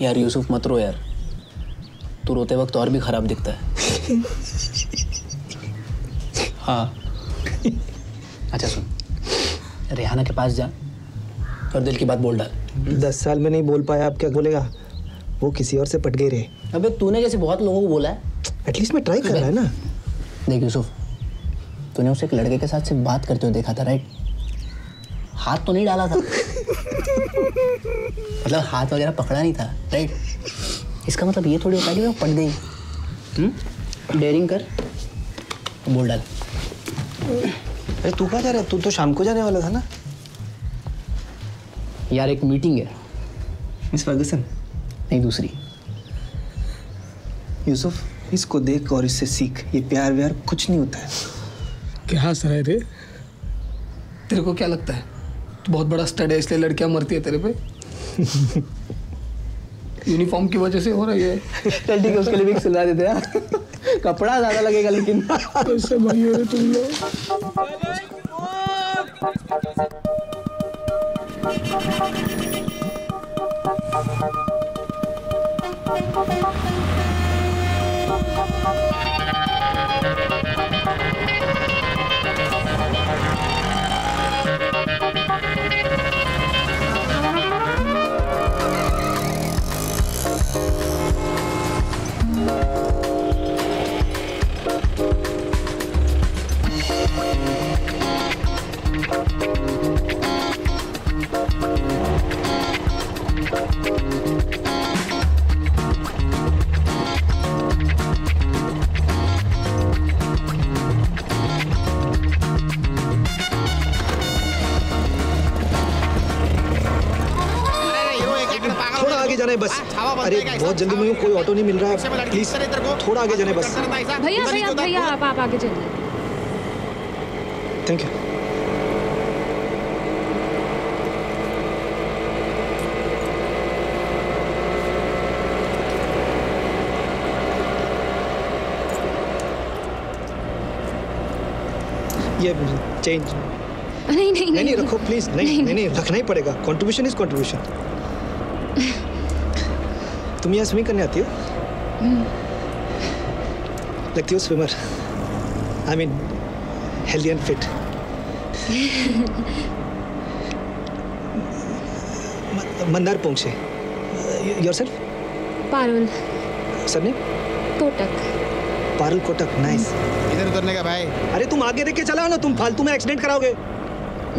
यार यूसुफ मत रो यार, तू रोते वक्त और भी खराब दिखता है। हाँ अच्छा सुन, रेहाना के पास जा और दिल की बात बोल डाल। 10 साल में नहीं बोल पाया, अब क्या बोलेगा? वो किसी और से पट गई रे। अबे तूने जैसे बहुत लोगों को बोला है। एटलीस्ट मैं ट्राई कर रहा है ना। देख यूसुफ, तूने उसे एक लड़के के साथ सिर्फ बात करते हुए देखा था, राइट? हाथ तो नहीं डाला था, मतलब हाथ वगैरह पकड़ा नहीं था, राइट? इसका मतलब ये थोड़ी होता है कि वो पट गई। डेयरिंग कर, बोल डाल। अरे तू कहाँ जा रहा है? तू तो शाम को जाने वाला था ना। यार एक मीटिंग है। Miss Ferguson? नहीं, दूसरी। यूसुफ, इसको देख और इससे सीख, ये प्यार व्यार कुछ नहीं होता है। क्या हंस रहे थे? तेरे को क्या लगता है तू बहुत बड़ा स्टड है इसलिए लड़कियां मरती है तेरे पे? यूनिफॉर्म की वजह से हो रही है। चल ठीक है, उसके लिए भी सिलवा देते हैं। कपड़ा ज्यादा लगेगा लेकिन। कैसे भाई हो तुम लोग? बस अरे बहुत जल्दी में कोई ऑटो नहीं मिल रहा है, प्लीज थोड़ा आगे जाने बस। भैया भैया भैया आप आगे चलिए। Thank you. ये चेंज नहीं नहीं नहीं रखो प्लीज। नहीं नहीं रखना ही पड़ेगा, कंट्रीब्यूशन इज कंट्रीब्यूशन। तुम यहाँ स्विमिंग करने आती हो? लगती हो swimmer. I mean healthy and fit. Mandar Ponkshe. Yourself? Parul. Surname? Kotak. Parul Kotak, nice. इधर उतरने का भाई। अरे तुम आगे देख के चलाओ ना, तुम फालतू में एक्सीडेंट कराओगे।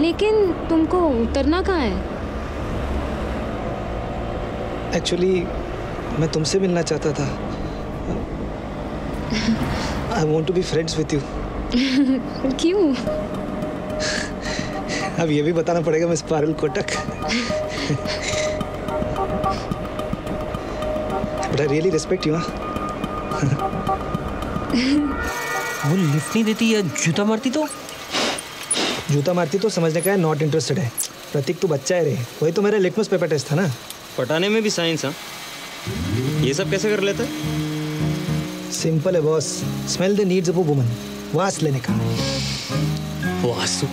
लेकिन तुमको उतरना कहाँ है? एक्चुअली मैं तुमसे मिलना चाहता था। I want to be friends with you. क्यों? अब ये भी बताना पड़ेगा miss Parul Kotak. But I really respect you. वो लिफ्ट नहीं देती या जूता मारती तो? जूता मारती तो समझने का है नॉट इंटरेस्टेड है। प्रतीक तू बच्चा है रे, वही तो मेरा लिटमस पेपर टेस्ट था ना। पटाने में भी साइंस? हाँ, ये सब कैसे कर लेता है? सिंपल है boss, smell the needs of a woman, वास लेने का। वासु।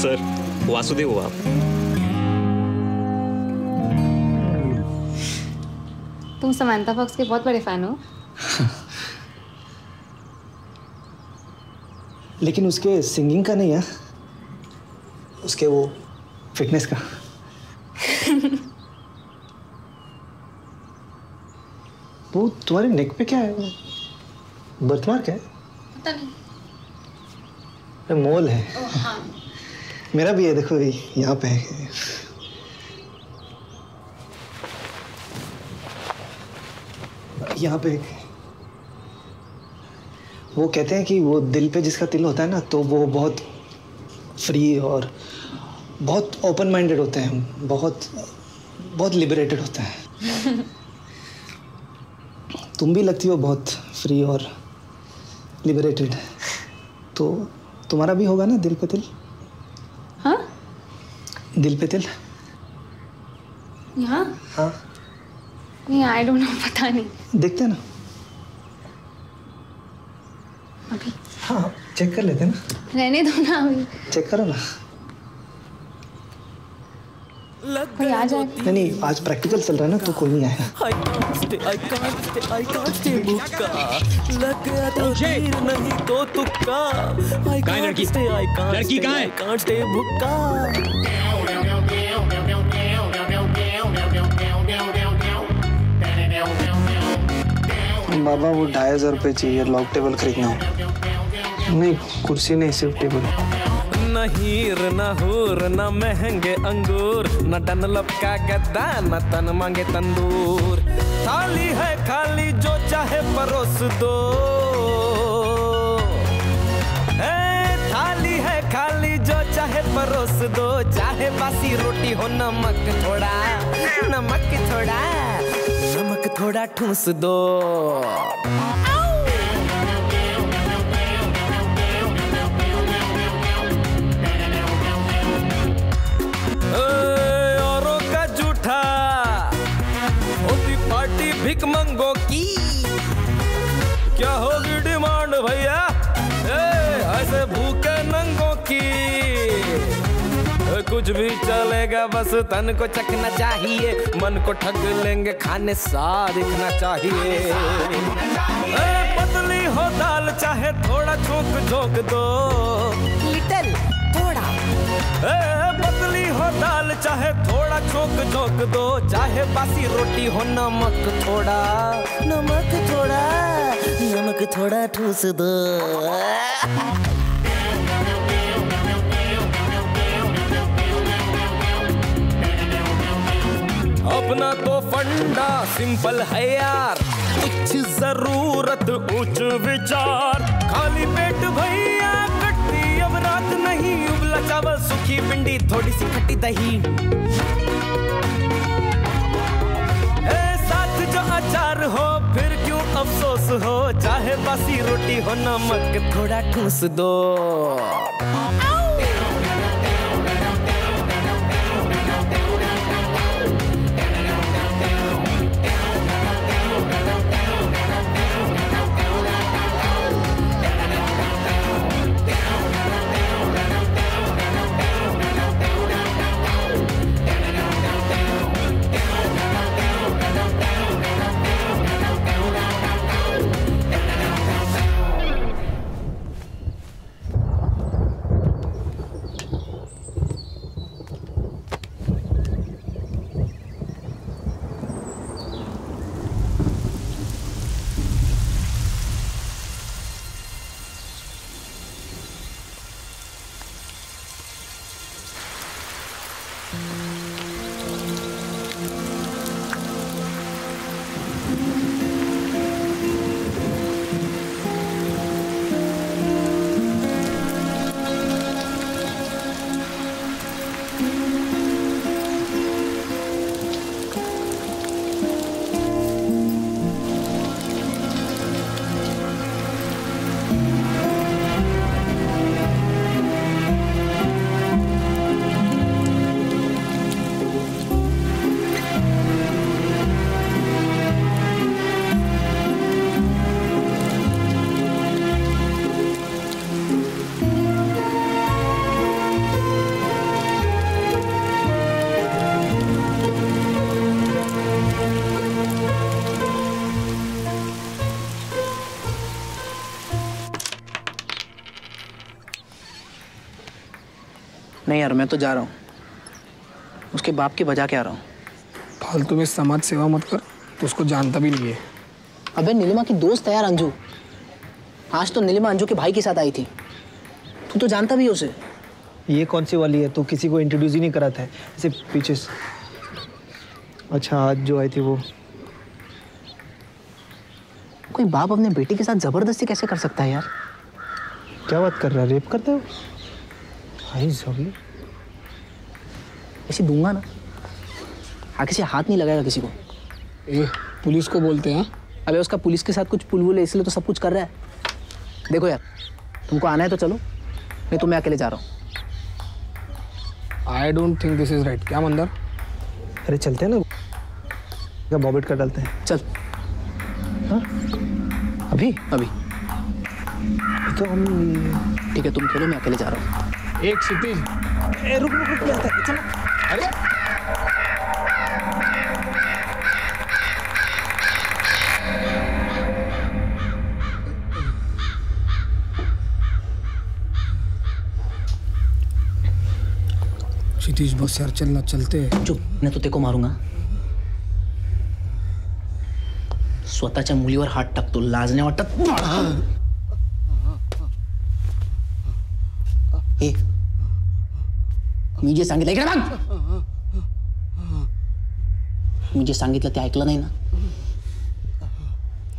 सर वासुदेव हो आप। तुम समांता फॉक्स के बहुत बड़े फैन हो। लेकिन उसके सिंगिंग का नहीं है, उसके वो फिटनेस का। वो तुम्हारे नेक पे क्या है? बर्थमार्क क्या है? पता नहीं। मोल है। ओ, हाँ। मेरा भी है, देखो यहाँ पे है। यहाँ पे वो कहते हैं कि वो दिल पे जिसका तिल होता है ना, तो वो बहुत फ्री और बहुत ओपन माइंडेड होते हैं, बहुत बहुत लिबरेटेड होते हैं। तुम भी लगती हो बहुत फ्री और लिबरेटेड, तो तुम्हारा भी होगा ना दिल पे तिल? हाँ? दिल पे तिल? यहाँ? हाँ। नहीं, आई डोंट नो, पता नहीं। देखते हैं ना अभी। हाँ चेक कर लेते हैं ना। रहने दो ना, अभी चेक करो ना। कोई आ जाए। नहीं आज प्रैक्टिकल चल रहा है ना तो कोई नहीं आएगा। लड़की कहाँ है? बाबा वो 2,500 रुपये चाहिए, लॉक टेबल खरीदना है। नहीं कुर्सी नहीं, सिर्फ टेबल। ना हीर ना हूर ना महंगे अंगूर ना टन लपका गद्दा ना तन मांगे तंदूर। थाली है खाली जो चाहे परोस दो, ए थाली है खाली जो चाहे परोस दो। चाहे बासी रोटी हो नमक थोड़ा, नमक थोड़ा, नमक थोड़ा ठूस दो। भिक मंगो की क्या होगी डिमांड भैया, ऐसे भूखे नंगों की कुछ भी चलेगा बस तन को चखना चाहिए। मन को ठग लेंगे खाने सा दिखना चाहिए। पतली हो दाल चाहे थोड़ा झोंक झोंक दो, लिटिल थोड़ा। पतली हो दाल चाहे थोड़ा छोंक झोंक दो। चाहे बासी रोटी हो नमक थोड़ा, नमक थोड़ा, नमक थोड़ा ठूस दो। अपना तो फंडा सिंपल है यार, कुछ जरूरत कुछ विचार। खाली पेट भैया कटती अब रात नहीं। उबला चावल सूखी पिंडी थोड़ी सी खट्टी दही, ए साथ जो अचार हो फिर क्यों अफसोस हो। चाहे बासी रोटी हो नमक थोड़ा ठूस दो। नहीं यार मैं तो जा रहा हूँ, उसके बाप की बजा के आ रहा हूँ। फालतू में समाज सेवा मत कर, तो उसको जानता भी नहीं है। अबे नीलिमा की दोस्त है यार अंजू, आज तो नीलिमा अंजू के भाई के साथ आई थी, तू तो जानता भी है उसे। ये कौन सी वाली है, तू किसी को इंट्रोड्यूस ही नहीं कराता है इसे पीछे से। अच्छा आज जो आई थी वो, कोई बाप अपने बेटे के साथ जबरदस्ती कैसे कर सकता है यार। क्या बात कर रहा है, रेप करते हो? ऐसे दूंगा ना आगे से, हाथ नहीं लगाएगा किसी को। ए पुलिस को बोलते हैं। अबे उसका पुलिस के साथ कुछ पुलबुल है इसलिए तो सब कुछ कर रहा है। देखो यार तुमको आना है तो चलो, नहीं तो मैं अकेले जा रहा हूँ। I don't think this is right. क्या मंदर, अरे चलते हैं ना, बॉबिट कर डालते हैं। चल हा? अभी अभी तो हम, ठीक है तुम खेलो मैं अकेले जा रहा हूँ। एक क्षितिज, रुक रुक रुक, आता है चलो। अरे क्षितिज बस यार चलना चलते हैं। चुप, मैं तो तेरे को मारूंगा। स्वतःच्या मुलीवर हात टाकतो लाजण्या वाटत। ए मी जे सांगितलं इकडे बघ, मी जे सांगितलं ते ऐकलं नाही ना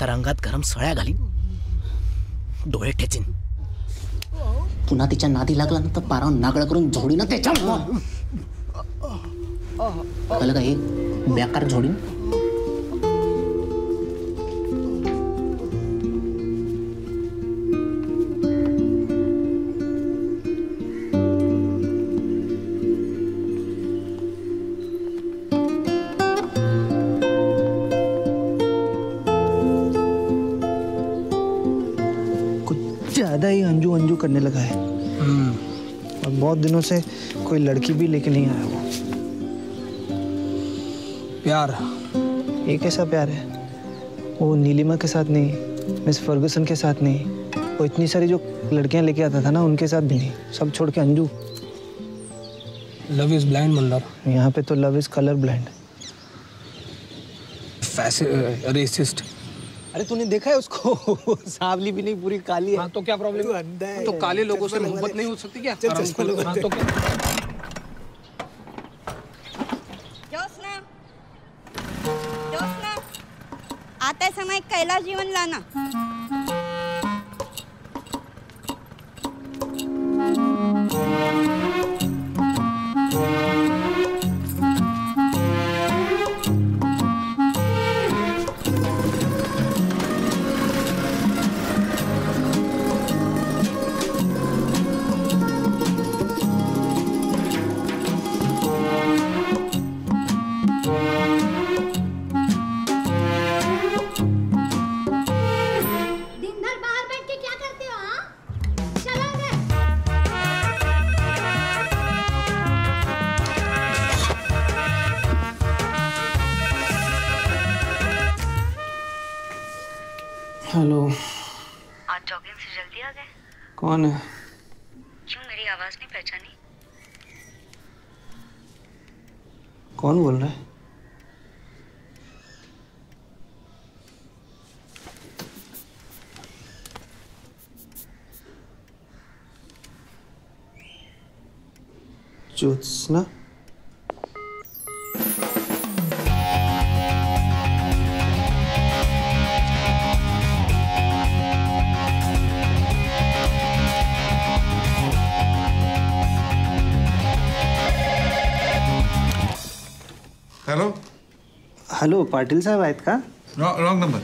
तर अंगात गरम सळ्या घालीन, डोळे ठेचीन, पुन्हा तिच्या नादी लागला ना तर पारावर नागळ करून झोडीन त्याच्या, कळलं का? एक बेकार झोडीन। करने लगा है और बहुत दिनों से कोई लड़की भी लेके नहीं आया। वो प्यार, ये कैसा प्यार है? वो नीलिमा के साथ नहीं, मिस फर्गुसन के साथ नहीं, वो इतनी सारी जो लड़कियां लेके आता था ना उनके साथ भी नहीं, सब छोड़ के Anju. Love is blind Mandar, यहाँ पे तो love is colour blind. Racist. अरे तूने देखा है उसको? सांवली भी नहीं, पूरी काली है। हाँ तो क्या प्रॉब्लम है? तो काले लोगों से मोहब्बत नहीं हो सकती क्या? हाँ तो जोसना आते समय कैलाश जीवन लाना। हेलो, आज जॉगिंग से जल्दी आ गए? कौन है? क्यों मेरी आवाज नहीं पहचानी? कौन बोल रहा है? ज्योत्सना? हॅलो हॅलो, पाटील साहेब आहेत का? Wrong number.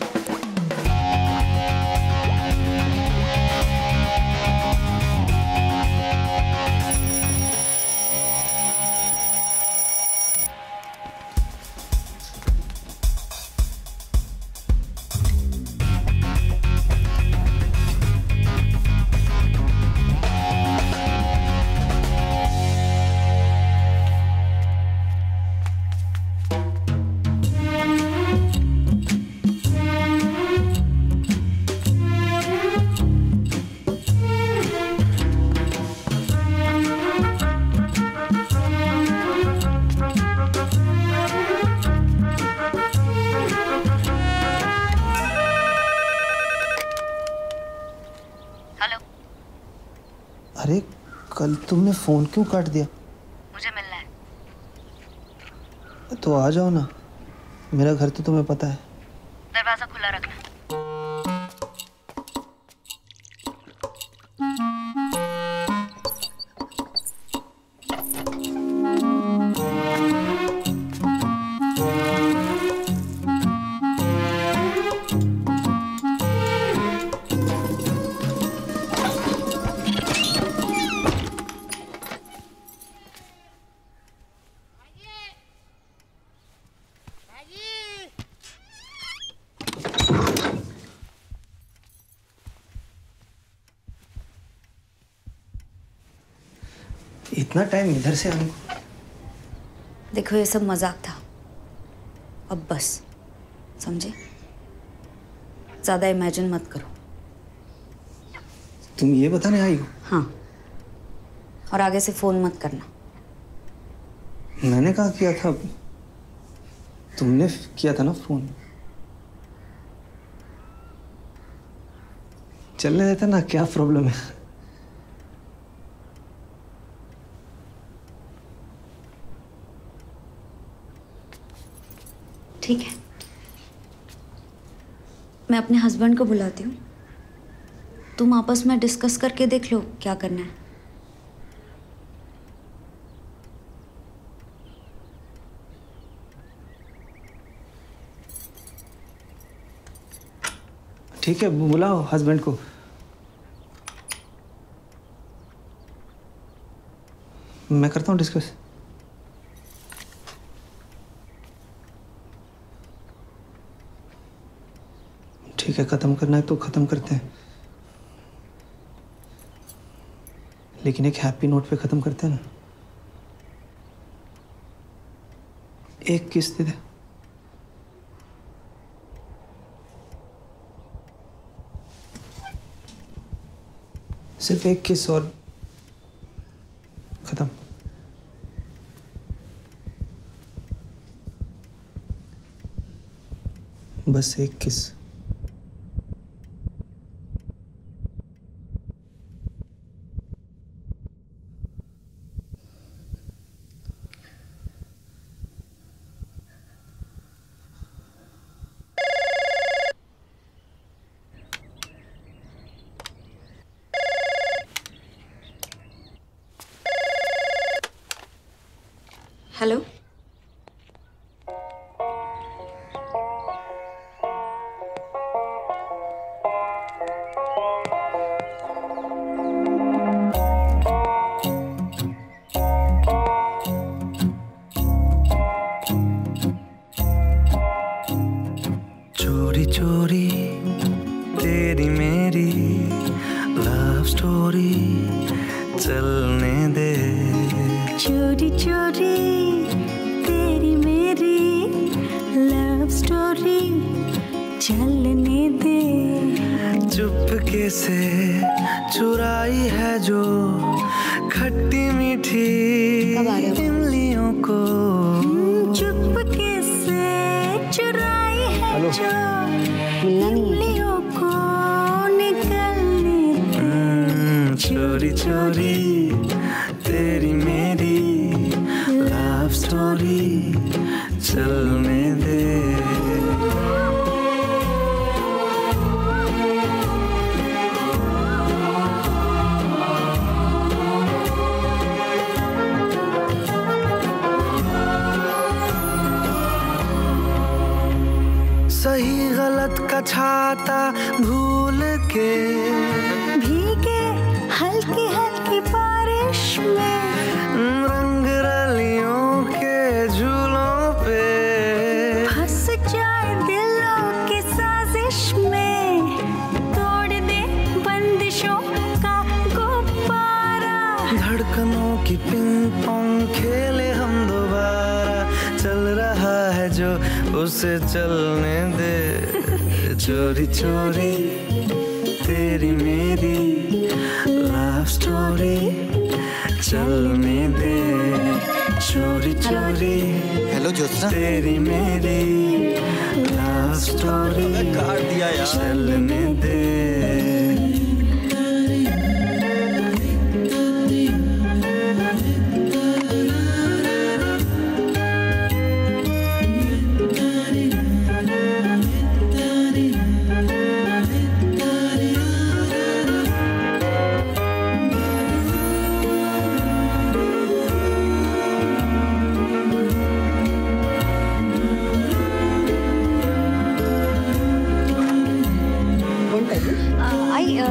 तुमने फोन क्यों काट दिया? मुझे मिलना है। तो आ जाओ ना, मेरा घर तो तुम्हें पता है। दरवाजा खुला रखना। इतना टाइम इधर से आने को? देखो ये सब मजाक था, अब बस समझे, ज्यादा इमेजिन मत करो। तुम ये बताने आई हो? हाँ, और आगे से फोन मत करना। मैंने कहा किया था, तुमने किया था ना फोन। चलने देता ना, क्या प्रॉब्लम है? ठीक है, मैं अपने हस्बैंड को बुलाती हूँ, तुम आपस में डिस्कस करके देख लो क्या करना है। ठीक है, बुलाओ हस्बैंड को। मैं करता हूँ डिस्कस। ठीक है, खत्म करना है तो खत्म करते हैं, लेकिन एक हैप्पी नोट पे खत्म करते हैं ना। एक किस दे, सिर्फ एक किस और खत्म। बस एक किस। हेलो, चोरी चोरी तेरी मेरी लव स्टोरी चलने दे। चोरी चोरी तेरी मेरी लव स्टोरी चलने दे। चुपके से चुराई है जो खट्टी मीठी इमलियों को। चुपके से चुराई है जो इमलियों को निकलने दे। चोरी चोरी तेरी मेरी लव स्टोरी चलने दे। सही गलत का छाता भूल के भीगे हल्की हल्की बारिश में। रंग रलियों के झूलों पे फंस जाए दिलों की साजिश में। तोड़ दे बंदिशों का गुब्बारा। धड़कनों की पिंग पोंग खेले हम दोबारा। चल रहा है जो उसे चलने दे। चोरी चोरी तेरी मेरी लव स्टोरी चलने दे। चोरी चोरी हेलो ज्योत्सना, तेरी मेरी लव स्टोरी चलने दे।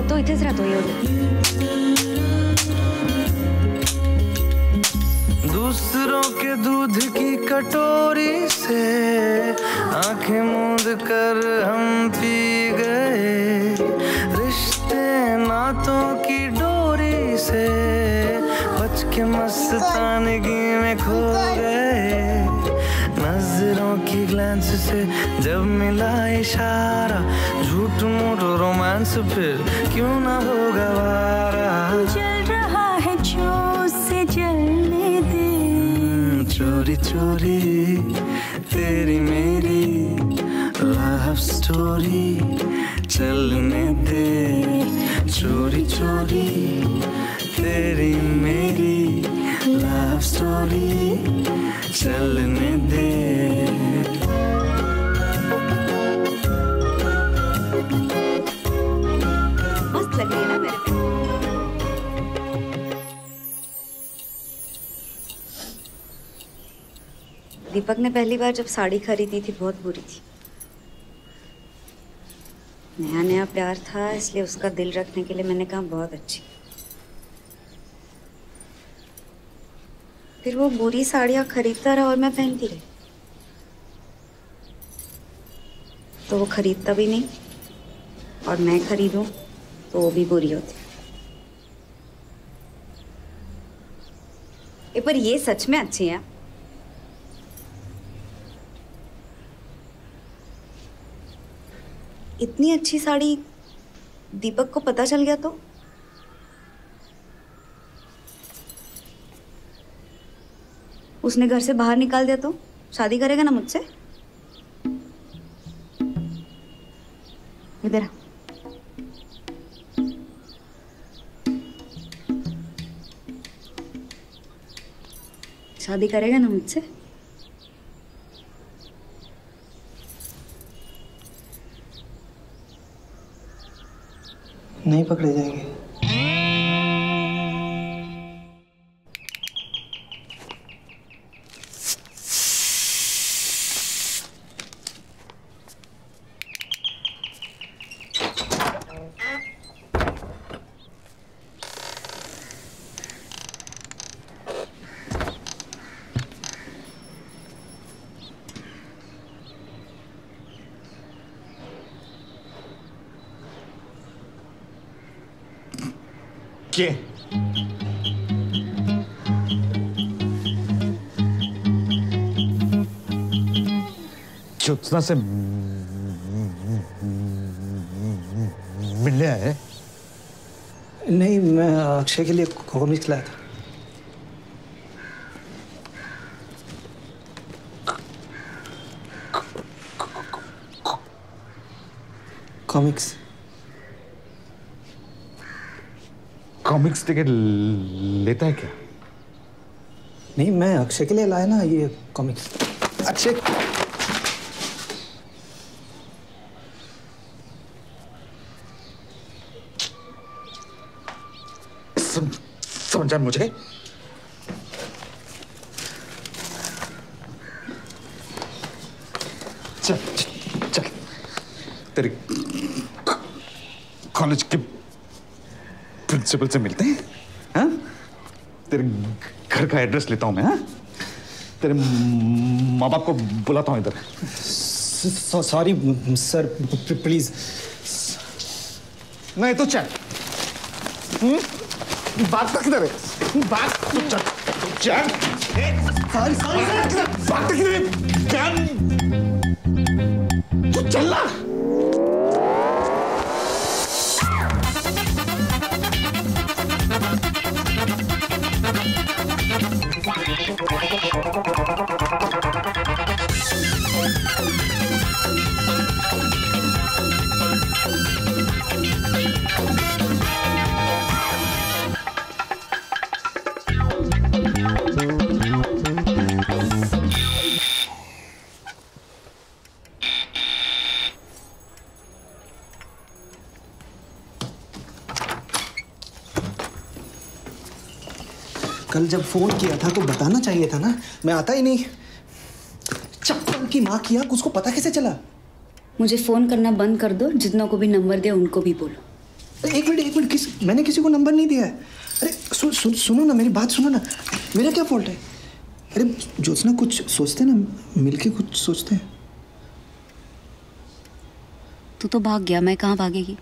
तो इथेच राहतो एवढं। दूसरों के दूध की कटोरी से आंखें मूंद कर हम पी गए। रिश्ते नातों की डोरी से बच के मस्तानगी में खो गए। नजरों की ग्लांस से जब मिला इशारा, झूठ मूठ रोमांस फिर क्यों ना हो गवारा। चल रहा है जो से जलने दे। चोरी चोरी चलने दे, चोरी चोरी तेरी मेरी लव स्टोरी चलने दे. मस्त लग रही है ना मेरे को. दीपक ने पहली बार जब साड़ी खरीदी थी बहुत बुरी थी. नया नया प्यार था इसलिए उसका दिल रखने के लिए मैंने कहा बहुत अच्छी. फिर वो बुरी साड़ियाँ खरीदता रहा और मैं पहनती रही. तो वो खरीदता भी नहीं और मैं खरीदूँ तो वो भी बुरी होती. एक बार ये सच में अच्छी है. इतनी अच्छी साड़ी दीपक को पता चल गया तो उसने घर से बाहर निकाल दिया तो शादी करेगा ना मुझसे. इधर आ. शादी करेगा ना मुझसे. नहीं पकड़े जाएंगे. क्या? ज्योत्सना से मिलने आया है? नहीं, मैं अक्षय के लिए कॉमिक्स लाया था. कॉमिक्स कॉमिक्स टिकट लेता है क्या? नहीं, मैं अक्षय के लिए लाया ना ये कॉमिक्स. अक्षय समझा मुझे. चल चल तेरे कॉलेज के प्रिंसिपल से मिलते हैं. हाँ, तेरे घर का एड्रेस लेता हूँ मैं. हाँ, तेरे माँ बाप को बुलाता हूँ इधर. Sorry sir, please. नहीं तो चल. बात तक किधर है? बात तो चल. सॉरी सॉरी सर, बात तक किधर है? तू चल ना. कल जब फोन किया था तो बताना चाहिए था ना. मैं आता ही नहीं. चप्पल की माँ की आंख, उसको पता कैसे चला? मुझे फोन करना बंद कर दो. जितना को भी नंबर दिया उनको भी बोलो. एक मिनट मैंने किसी को नंबर नहीं दिया है. अरे सुनो ना, मेरी बात सुनो ना. मेरा क्या फॉल्ट है? अरे ज्योत्सना, कुछ सोचते ना, मिलके कुछ सोचते हैं. तू तो भाग गया, मैं कहाँ भागेगी?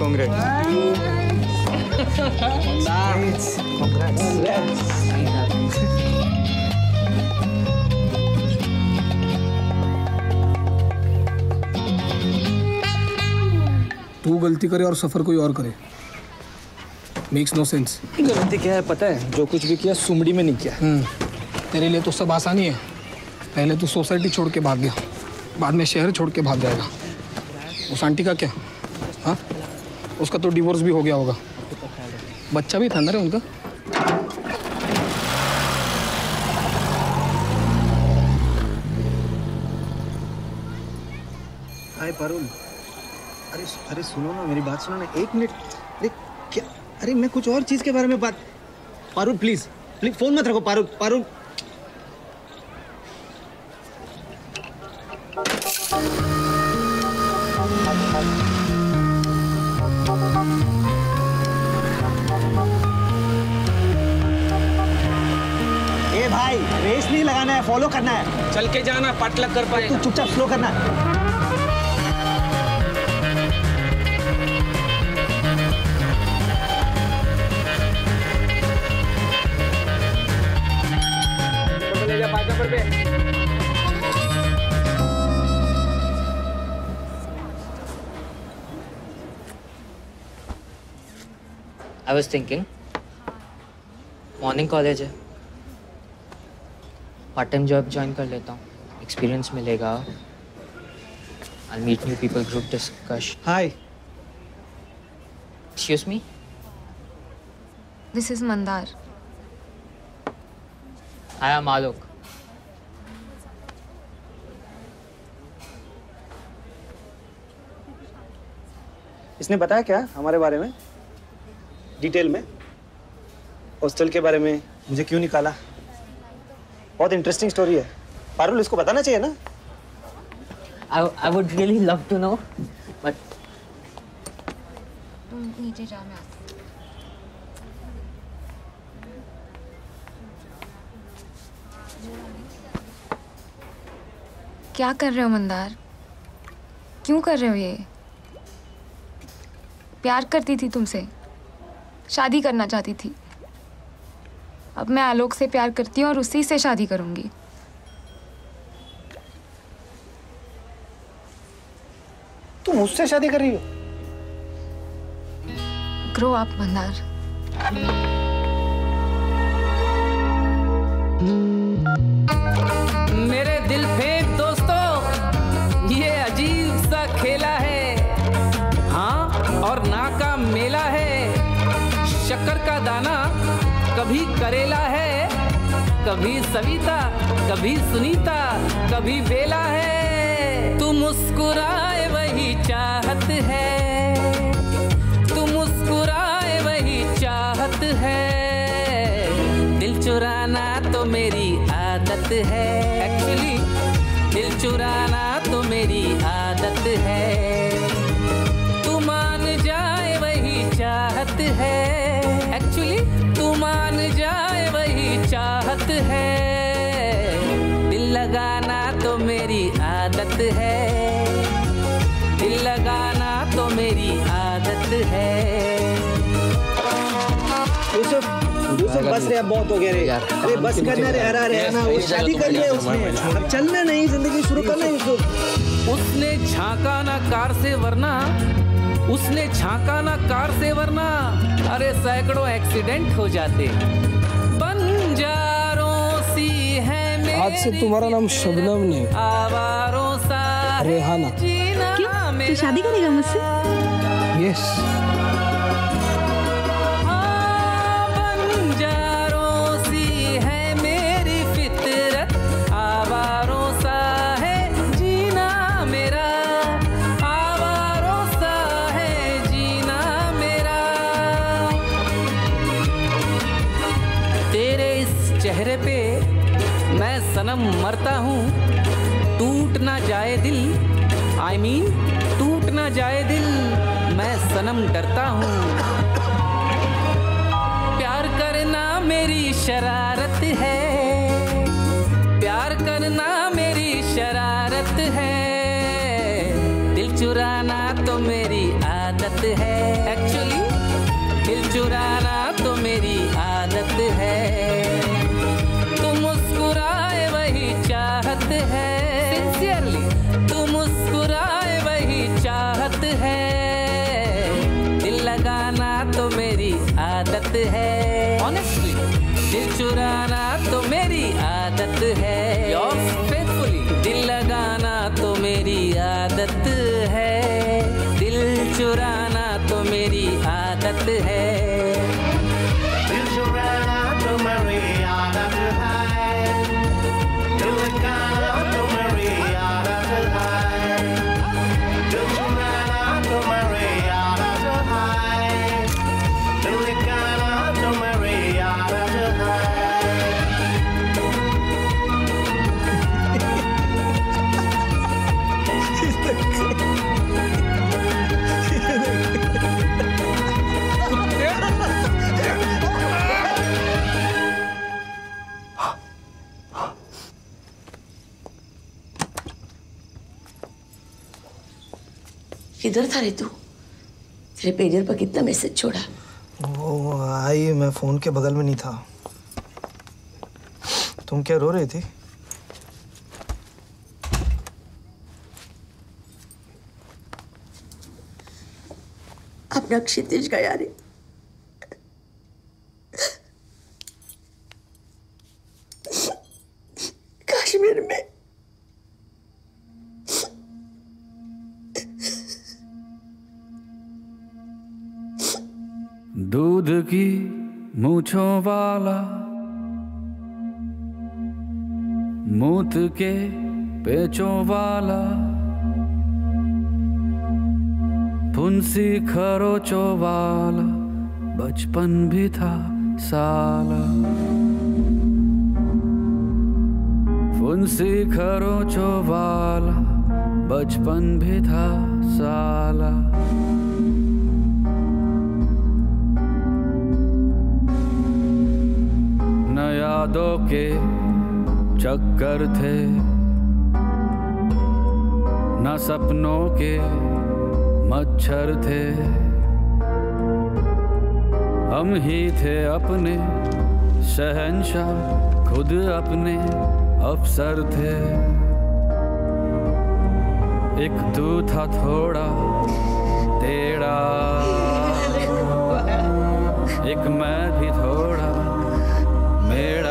Congrats. Congrats. Congrats. तू गलती करे और सफर कोई और करे. Makes no sense. गलती क्या है पता है? जो कुछ भी किया सुमड़ी में नहीं किया. तेरे लिए तो सब आसानी है. पहले तू सोसाइटी छोड़ के भाग गया, बाद में शहर छोड़ के भाग जाएगा. उस आंटी का क्या? हाँ? उसका तो डिवोर्स भी हो गया होगा. बच्चा भी था ना रे उनका. हाय पारुल, अरे अरे सुनो ना, मेरी बात सुनो ना. एक मिनट. अरे क्या? अरे मैं कुछ और चीज के बारे में बात. पारुल प्लीज प्लीज फोन मत रखो. पारुल पारुल फॉलो करना है. चल के जाना, पाटलक कर पाएगा. तू चुपचाप स्लो करना. ले जा पाँच नंबर पे. I was thinking, morning college है. पार्ट टाइम जॉब ज्वाइन कर लेता हूँ, एक्सपीरियंस मिलेगा. I meet new people, group discuss. Hi, excuse me, this is Mandar. I am Alok. इसने बताया क्या हमारे बारे में डिटेल में? हॉस्टल के बारे में मुझे क्यों निकाला? बहुत इंटरेस्टिंग स्टोरी है पारुल, इसको बताना चाहिए ना. I would really love to know, but तुम नीचे जाओ. मैं क्या कर रहे हो मंदार? क्यों कर रहे हो ये? प्यार करती थी तुमसे, शादी करना चाहती थी. अब मैं आलोक से प्यार करती हूँ और उसी से शादी करूंगी. तुम उससे शादी कर रही हो? Grow up Mandar. मेरे दिल फेंक दोस्तों, ये अजीब सा खेला है. हाँ और ना का मेला है. शक्कर का दाना कभी करेला है, कभी सविता, कभी सुनीता, कभी बेला है. तू मुस्कुराए वही चाहत है, तू मुस्कुराए वही चाहत है. दिल चुराना तो मेरी आदत है, एक्चुअली दिल चुराना तो मेरी आदत है. तू मान जाए वही चाहत है, एक्चुअली मान जाए वही चाहत है. दिल लगाना तो मेरी आदत है, दिल लगाना तो मेरी आदत है. यूसुफ यूसुफ बस रे, अब बहुत हो गया रे यार. अरे बस करना रे, हरा रहना. वो शादी कर लिया उसने, अब चलना नहीं, जिंदगी शुरू करना. यूसुफ उसने झांका ना कार से वरना, उसने झांका ना कार से वरना, अरे सैकड़ों एक्सीडेंट हो जाते. बंजारों सी है मेरी, आज से तुम्हारा नाम शबनम नहीं, आवारों सा रेहाना. क्यों? तू शादी करेगा मुझसे? यस. बंजारों सी है मेरी फितरत, आवारों सा है जीना मेरा, चेहरे पे मैं सनम मरता हूँ. टूट ना जाए दिल, आई मीन टूट ना जाए दिल, मैं सनम डरता हूँ. प्यार करना मेरी शरारत है, प्यार करना मेरी शरारत है. दिल चुराना तो मेरी आदत है, एक्चुअली दिल चुराना तो मेरी आदत है Your faithfully दिल लगाना तो मेरी आदत है दिल चुराना तो मेरी आदत है दिल चुराना तो मेरी आदत है दिल लगाना तो मेरी आदत है दिल चुराना तो मेरी आदत है दिल लगाना तो मेरी आदत है किधर था रे तू? तेरे पेजर पर कितना मैसेज छोड़ा? वो आई मैं फोन के बगल में नहीं था। तुम क्या रो रही थी? अपना क्षितिज गया रे। कश्मीर में दूध की मूंछों वाला मूत के पेचों वाला फुंसी खरोचों वाला बचपन भी था साला फुंसी खरोचों वाला बचपन भी था साला यादों के चक्कर थे न सपनों के मच्छर थे हम ही थे अपने शहंशाह खुद अपने अफसर थे एक तू था थोड़ा तेरा एक मैं भी थोड़ा मेरा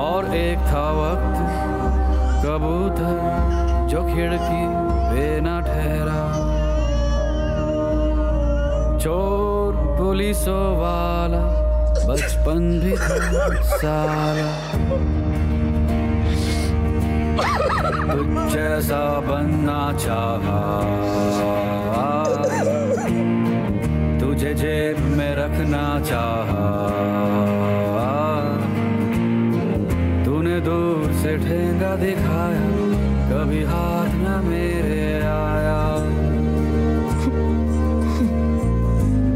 और एक था वक्त कबूतर जो खिड़की पे ना ठहरा चोर पुलिसों वाला बचपन भी था साला तुझ जैसा बनना चाहा तुझे जेब में रखना चाहा तूने दूर से ठेंगा दिखाया कभी हाथ ना मेरे आया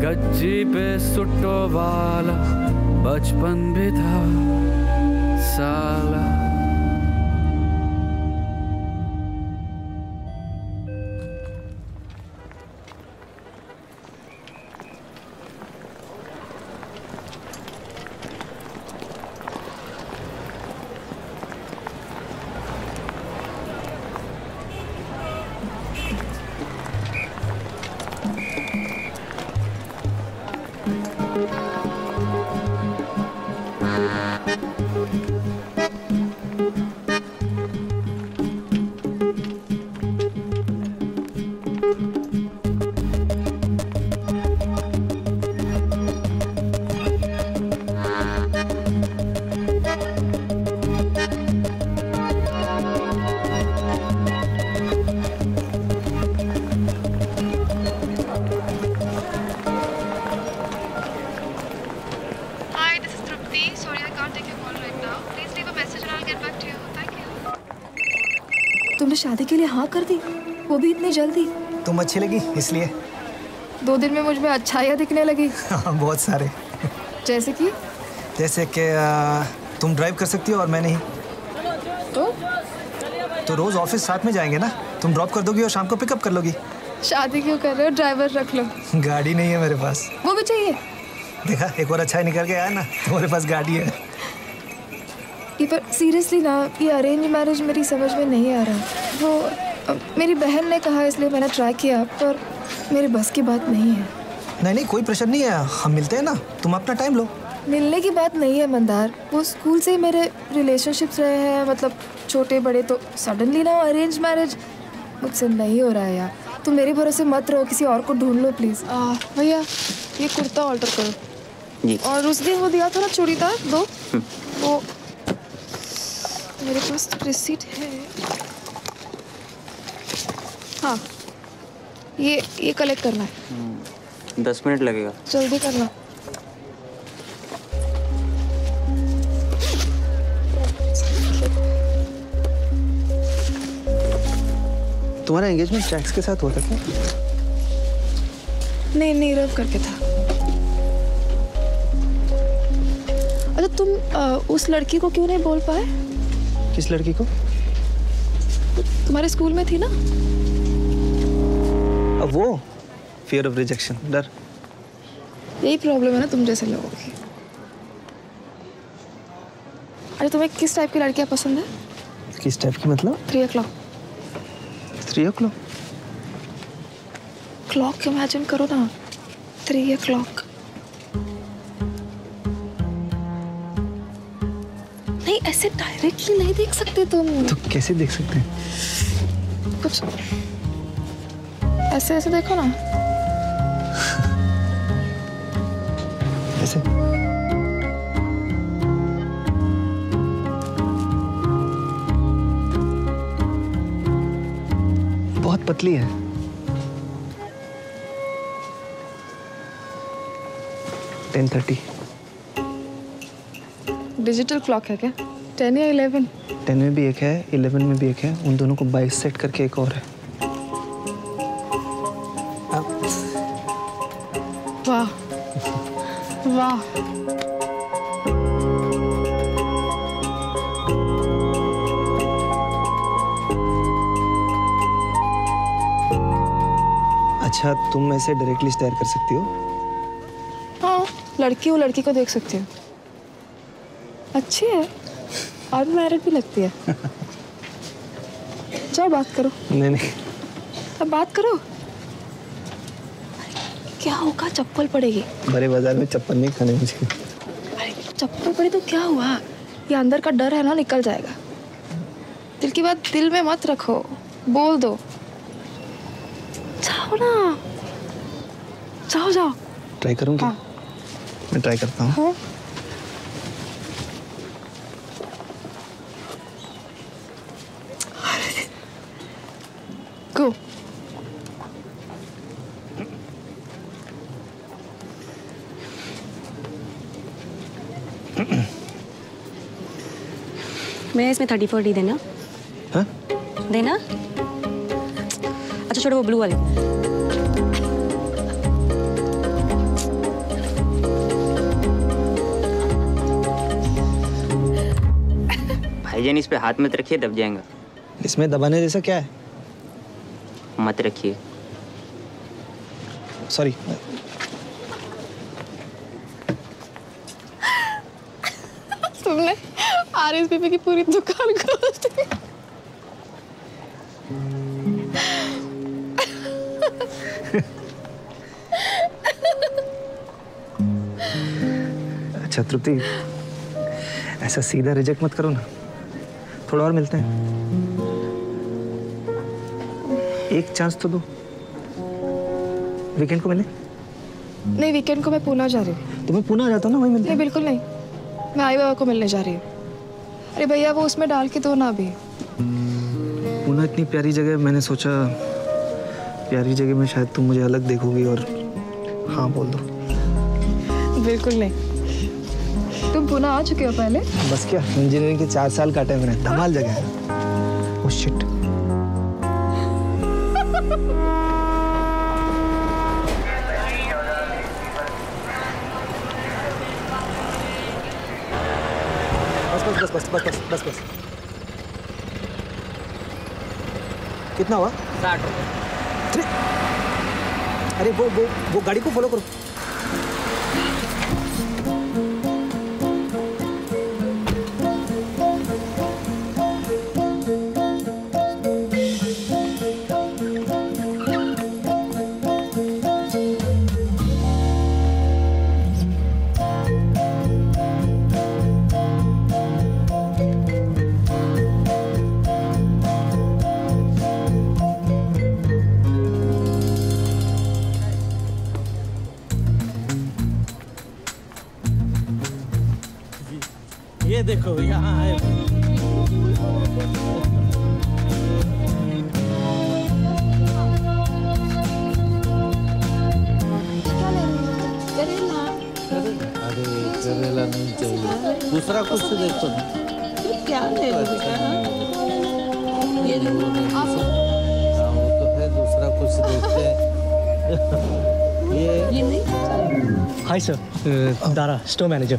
गच्ची पे सुट्टों वाला बचपन भी था साला शादी के लिए हाँ कर दी वो भी इतनी जल्दी तुम अच्छी लगी इसलिए 2 दिन में मुझ में अच्छाइयाँ दिखने लगी बहुत सारे जैसे कि तुम ड्राइव कर सकती हो और मैं नहीं तो रोज ऑफिस साथ में जाएंगे ना तुम ड्रॉप कर दोगी और शाम को पिकअप कर लोगी शादी क्यों कर रहे हो ड्राइवर रख लो गाड़ी नहीं है मेरे पास वो भी चाहिए देखा एक बार अच्छा निकल के आया ना तुम्हारे पास गाड़ी है पर सीरियसली ना ये अरेंज मैरिज मेरी समझ में नहीं आ रहा वो मेरी बहन ने कहा इसलिए मैंने ट्राई किया पर मेरे बस की बात नहीं है नहीं कोई प्रेशर नहीं है हम मिलते हैं ना तुम अपना टाइम लो मिलने की बात नहीं है मंदार, वो स्कूल से ही मेरे रिलेशनशिप्स रहे हैं, मतलब छोटे बड़े, तो सडनली ना अरेंज मैरिज मुझसे नहीं हो रहा है यार। तुम मेरे भरोसे मत रहो, किसी और को ढूंढ लो प्लीज़। भैया ये कुर्ता ऑर्डर करो, और उस दिन वो दिया था ना चूड़ीदार दो, वो मेरे पास रिसीट है। हाँ ये कलेक्ट करना है, 10 मिनट लगेगा, जल्दी करना। तुम्हारा एंगेजमेंट चैक्स के साथ हुआ था क्या? नहीं, रव करके था। अच्छा तुम उस लड़की को क्यों नहीं बोल पाए? किस लड़की को? तुम्हारे स्कूल में थी ना। अब वो फियर ऑफ रिजेक्शन, डर, यही प्रॉब्लम है ना तुम जैसे लोगों की। अरे तुम्हें किस टाइप की लड़कियाँ पसंद है? किस टाइप की मतलब? 3 o'clock क्लॉक इमेजिन करो ना, 3 o'clock। नहीं ऐसे डायरेक्टली नहीं देख सकते तुम। तो कैसे देख सकते हैं? कुछ ऐसे ऐसे देखो ना। ऐसे पतली है। डिजिटल क्लॉक है क्या? 10 या 11? 10 में भी एक है, 11 में भी एक है, उन दोनों को 22 सेट करके एक और है। वाह वाह, अच्छा तुम ऐसे डायरेक्टली स्टेयर कर सकती हो? हाँ, लड़की वो लड़की को देख सकती हो। अच्छी है, अनमैरिड भी लगती है। चलो बात करो। नहीं, अब बात करो। क्या होगा, चप्पल पड़ेगी। बड़े बाजार में चप्पल नहीं खाने मुझे। अरे चप्पल पड़ी तो क्या हुआ, ये अंदर का डर है ना, निकल जाएगा। दिल की बात दिल में मत रखो, बोल दो। जाओ ना, जाओ। ट्राई करूँगी। हाँ। मैं ट्राई करता हूँ। हाँ। गो। मैं इसमें 34 डी देना। हाँ? देना? छोड़ो वो ब्लू वाले। भाईजान इस पे हाथ मत रखिए, दब जाएगा। इसमें दबाने जैसा क्या है? मत रखिए। सॉरी। तुमने आरएसवीपी की पूरी दुकान खोल दी। अच्छा तृप्ति, ऐसा सीधा रिजेक्ट मत करो ना, थोड़ा और मिलते हैं, एक चांस तो दो। वीकेंड को मिले? नहीं, वीकेंड को मैं पुणे जा रही हूँ। तो मैं पुणे आ जाता हूँ ना, वहीं मिलते हैं। नहीं बिल्कुल नहीं, मैं आई बाबा को मिलने जा रही हूँ। अरे भैया वो उसमें डाल के दो ना। अभी पुणे इतनी प्यारी जगह है, मैंने सोचा प्यारी जगह में शायद तुम मुझे अलग देखोगी और हाँ बोल दो। बिल्कुल नहीं, तुम पुणे आ चुके हो पहले? बस क्या, इंजीनियरिंग के 4 साल काटे मैंने, धमाल जगह है। Oh shit. बस। कितना हुआ? 60। अरे वो गाड़ी को फॉलो करो। ये देखो यहाँ आए। अरे करेला नहीं चाहिए, दूसरा कुछ देखो। क्या ले लोगे क्या? ये लोगों ने वो तो है, दूसरा कुछ देखते हैं। Hi sir, Dara, store manager.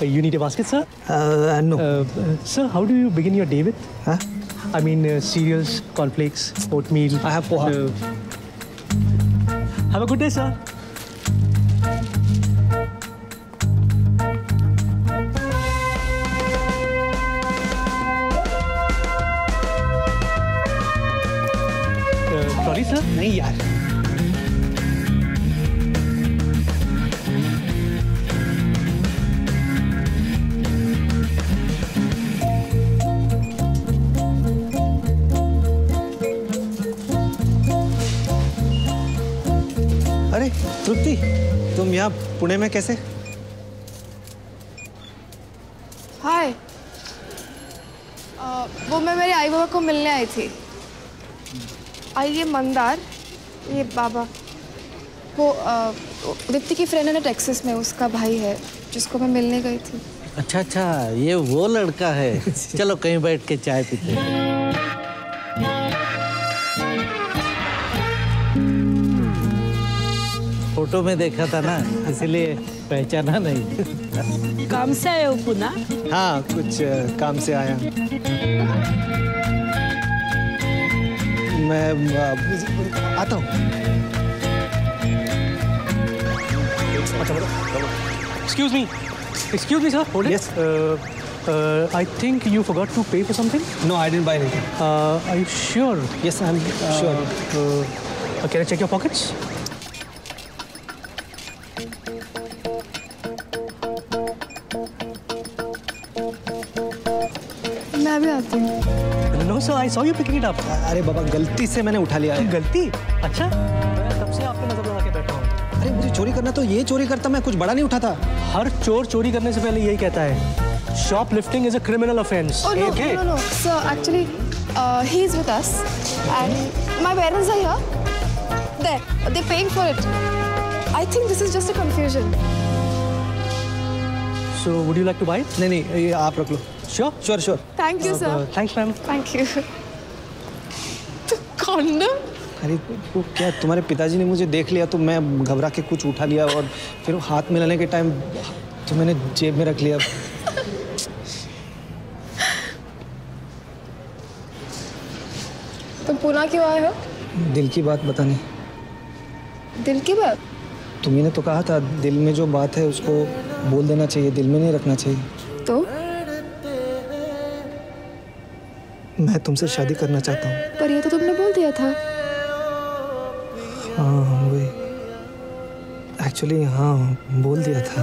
You need a basket, sir? No. Sir, how do you begin your day with? Huh? I mean, cereals, cornflakes, oatmeal. I have poha. Have a good day, sir. Sorry, sir. No, yaar. तृप्ति, तुम यहाँ पुणे में कैसे? हाय, वो मैं मेरे आई बाबा को मिलने आई थी। आई ये मंदार, ये बाबा, वो तृप्ति की फ्रेंड है ना टेक्सास में, उसका भाई है, जिसको मैं मिलने गई थी। अच्छा अच्छा, ये वो लड़का है। चलो कहीं बैठ के चाय पीते हैं। फोटो में देखा था ना, इसलिए पहचाना नहीं। काम से आया हो पुणे? हाँ, कुछ काम से आया। मैं आता हूँ। Excuse me, sir. Hold it. Yes. I think you forgot to pay for something. No, I didn't buy anything. Are you sure? Yes, I'm sure. Can I check your pockets? No sir, I saw you picking it up. अरे बाबा गलती से मैंने उठा लिया है। गलती? अच्छा? मैं तब से आपकी नजर लगा के बैठा हूँ। अरे मुझे चोरी करना तो ये चोरी करता, मैं कुछ बड़ा नहीं उठाता। हर चोर चोरी करने से पहले यही कहता है। Shoplifting is a criminal offence. Oh no, no, no. Sir, actually, he is with us, and my parents are here. There, they're paying for it. I think this is just a confusion. So would you like to buy it? नहीं नहीं, ये आप रख लो। Sure, sure, sure. Thank you, sir. Thanks, ma'am. Thank you. The condom? अरे वो क्या तुम्हारे पिताजी ने मुझे देख लिया तो मैं घबरा के कुछ उठा लिया और फिर वो हाथ मिलाने के टाइम तो मैंने जेब में रख लिया। तुम पुणे क्यों आए हो? दिल की बात बताने। दिल की बात? तुम्हीं ने तो कहा था दिल में जो बात है उसको बोल देना चाहिए, दिल में नहीं रखना चाहिए। तो? मैं तुमसे शादी करना चाहता हूँ। पर ये तो तुमने बोल दिया था। हाँ वही। Actually हाँ बोल दिया था।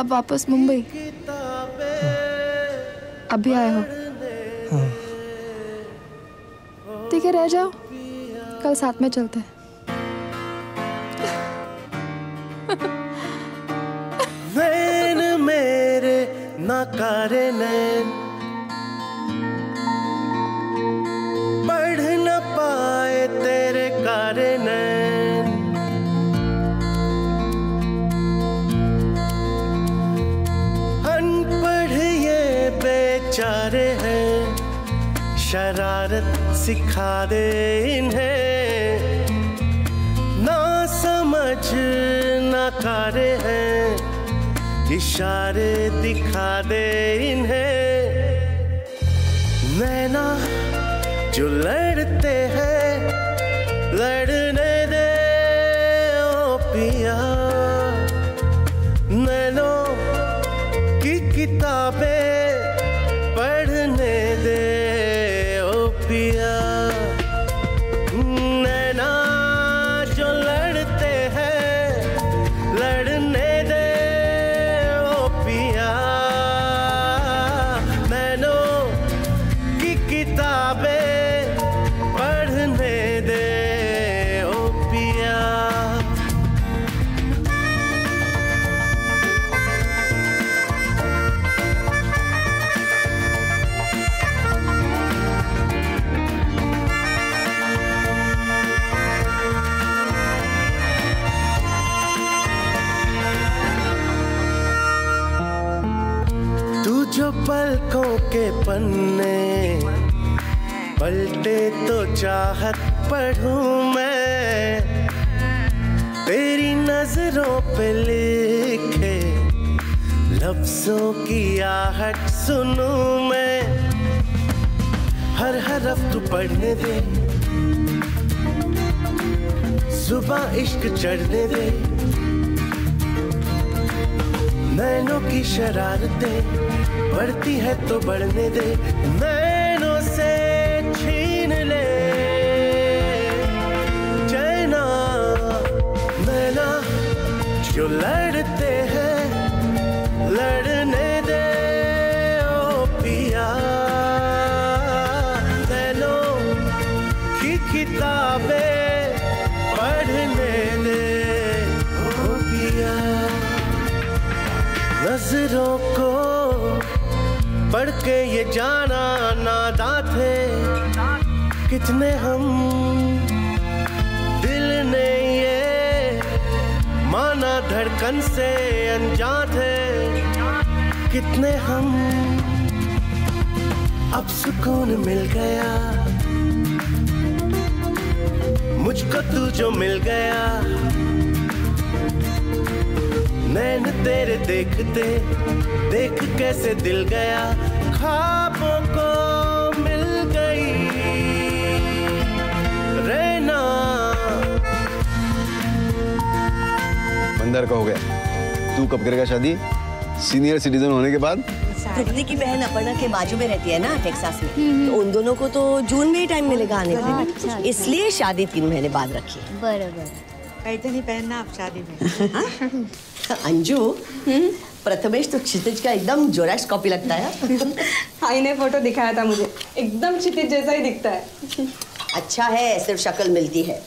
अब वापस मुंबई? अब भी आए हो? हाँ। ठीक है रह जाओ। कल साथ में चलते हैं। वैन मेरे नाकारे नैन पढ़ न पाए तेरे कारण अनपढ़ ये बेचारे हैं शरारत सिखा दे इन्हें ना समझ ना करे हैं इशारे दिखा दे इन्हें नैना जो लड़ते हैं लड़ने दे ओ पिया नैनो की किताबें पढ़ने दे ओ पिया नैना जो लड़ते हैं लड़ने दे ओ पिया नैनो की किताबें जो पलकों के पन्ने पलटे तो चाहत पढ़ूं मैं तेरी नजरों पे लिखे लफ्जों की आहट सुनूं मैं हर हरफ तू पढ़ने दे सुबह इश्क चढ़ने दे नैनों की शरारतें बढ़ती है तो बढ़ने दे नैनों से छीन ले चैना नैना जो लड़ते हैं लड़ने दे ओ पिया नैनों की किताबें नजरों को पढ़ के ये जाना नादा थे कितने हम दिल ने ये माना धड़कन से अनजान थे कितने हम अब सुकून मिल गया मुझको तू जो मिल गया नैन तेरे देखते देख कैसे दिल गया ख्वाबों को मिल गई रहना मंदार का हो गया तू कब करेगा शादी सीनियर सिटीजन होने के बाद ट्रिप्टी की बहन अपर्णा के बाजू में रहती है ना टेक्सास में तो उन दोनों को तो जून में ही टाइम मिलेगा आने के लिए इसलिए शादी 3 महीने बाद रखी है बराबर पैठणी पहनना आप शादी में अंजू प्रथमेश तो क्षितिज का एकदम जोराश कॉपी लगता है आई ने फोटो दिखाया था मुझे एकदम क्षितिज जैसा ही दिखता है अच्छा है सिर्फ शक्ल मिलती है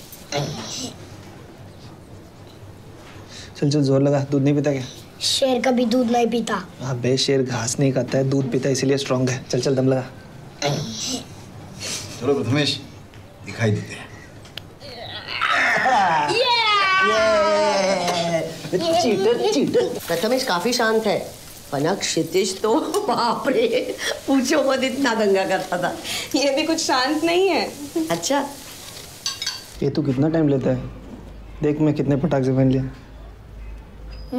चल चल जोर लगा दूध नहीं पीता क्या शेर कभी दूध नहीं पीता हाँ बे शेर घास नहीं खाता है दूध पीता है इसीलिए स्ट्रांग है चल चल दम लगा चलो प्रथमेश दिखाई देते हैं चीटर चीटर प्रथमेश काफी शांत है पनक क्षितिज तो बाप रे पूछो मत इतना दंगा करता था ये भी कुछ शांत नहीं है अच्छा ये तू कितना टाइम लेता है देख मैं कितने फटाक से पहन लिया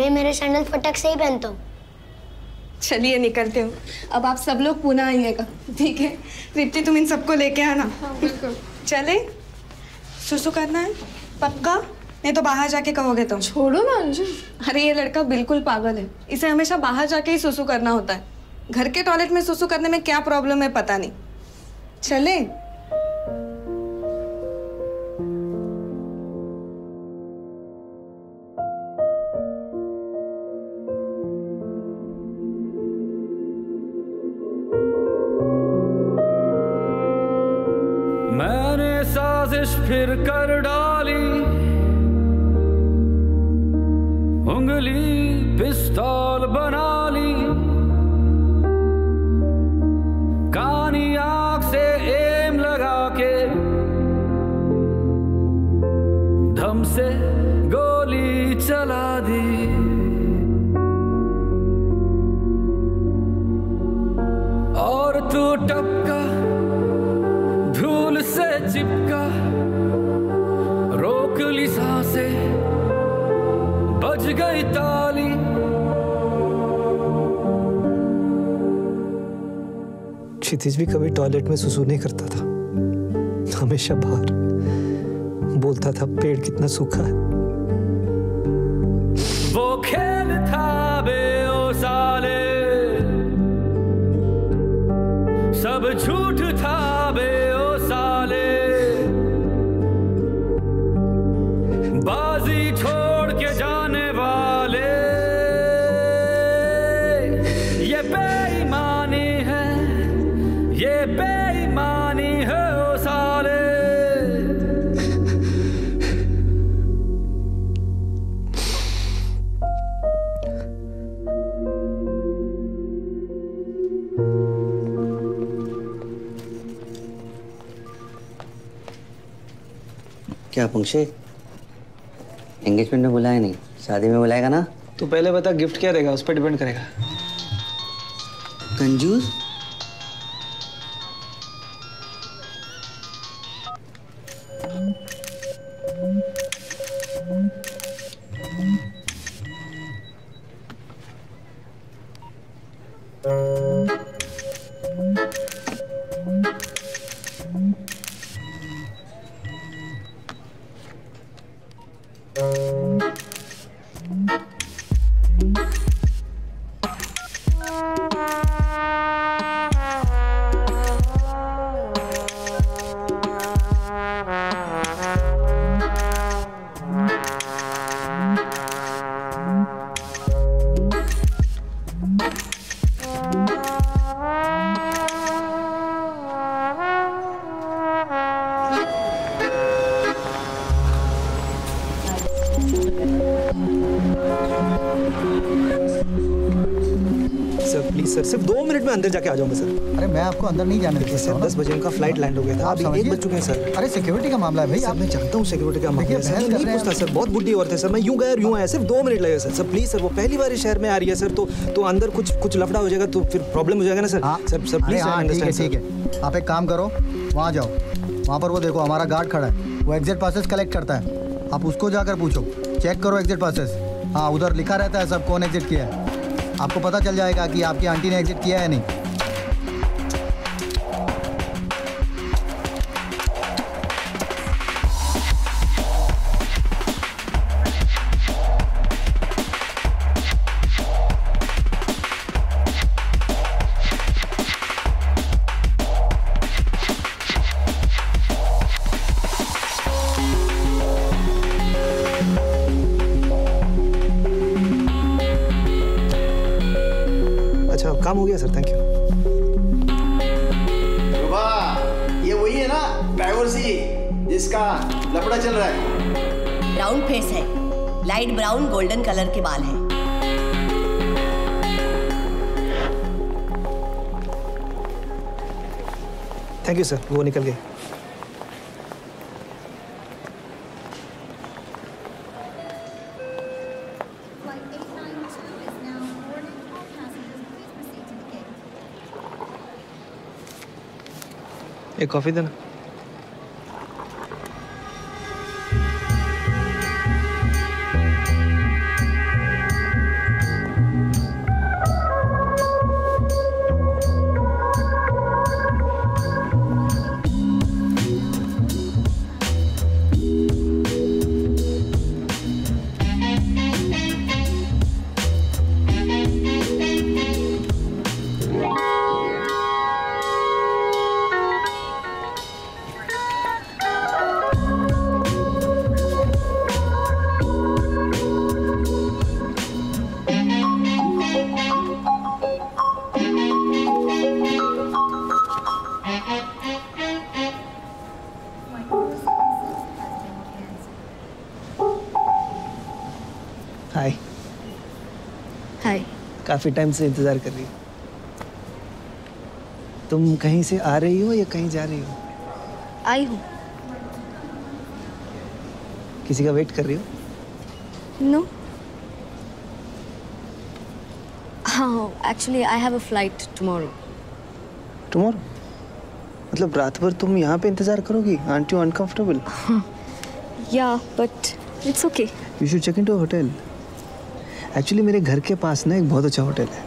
मैं मेरे सैंडल फटाक से ही पहनता हूँ चलिए निकलते हो अब आप सब लोग पुणे आइएगा ठीक है तृप्ति तुम इन सबको लेके आना चले सुसु करना है पक्का नहीं तो बाहर जाके कहोगे तुम छोड़ो ना अंजू अरे ये लड़का बिल्कुल पागल है इसे हमेशा बाहर जाके ही सुसु करना होता है घर के टॉयलेट में सुसु करने में क्या प्रॉब्लम है पता नहीं चले मैंने साजिश फिर कर डाली उंगली पिस्तौल बना ली कानी आँख से एम लगा के धम से गोली चला दी और तू टपका धूल से चिपका रोक ली सांसें बज गई ताली क्षितिज भी कभी टॉयलेट में सुसु नहीं करता था हमेशा बाहर बोलता था पेड़ कितना सूखा है वो खेल था बे ओ साले सब झूठ था बे ओ साले बाजी छोड़ के जाने वाले ये बेईमानी है ये बेईमानी है ओ साले क्या पंक्षे एंगेजमेंट में बुलाया नहीं शादी में बुलाएगा ना तू पहले बता गिफ्ट क्या रहेगा उस पर डिपेंड करेगा कंजूस। अंदर जाके आ जाऊंगा सर। अरे मैं आपको अंदर नहीं जाने देता सर। 10 बजे उनका फ्लाइट लैंड हो गया था, अभी 1 बज चुके हैं सर। अरे सिक्योरिटी का मामला है भाई, आप मैं जानता हूं सिक्योरिटी का मामला है सर। नहीं पूछता सर, बहुत बुड्ढी औरत है सर, मैं यूं गया यूं आया, सिर्फ 2 मिनट लगे सर। सर प्लीज सर, वो पहली बार शहर में आ रही है सर, तो अंदर कुछ लफड़ा हो जाएगा तो फिर प्रॉब्लम हो जाएगा ना सर। Sir please understand. ठीक है, आप एक काम करो, वहां जाओ, वहां पर वो देखो हमारा गार्ड खड़ा है, वो एग्जिट पासेस कलेक्ट करता है, आप उसको जाकर पूछो, चेक करो एग्जिट पासेस। हां उधर लिखा रहता है सब कौन एग्जिट किया है, आपको पता चल जाएगा कि आपकी आंटी ने एग्जिट किया है नहीं। हो गया सर, थैंक यू। ये वही है ना ड्राइवर सी जिसका लफड़ा चल रहा है। ब्राउन फेस है, लाइट ब्राउन गोल्डन कलर के बाल है। थैंक यू सर, वो निकल गए। एक कॉफी देना। काफी टाइम से इंतजार कर रही हूं। तुम कहीं से आ रही हो या कहीं जा रही हो? आई हूँ। किसी का वेट कर रही हो? नो। हाँ, actually I have a flight tomorrow. Tomorrow? मतलब रात भर तुम यहाँ पे इंतजार करोगी? Aren't you uncomfortable? Yeah, but it's okay. You should check in to hotel. Actually मेरे घर के पास ना एक बहुत अच्छा होटल है,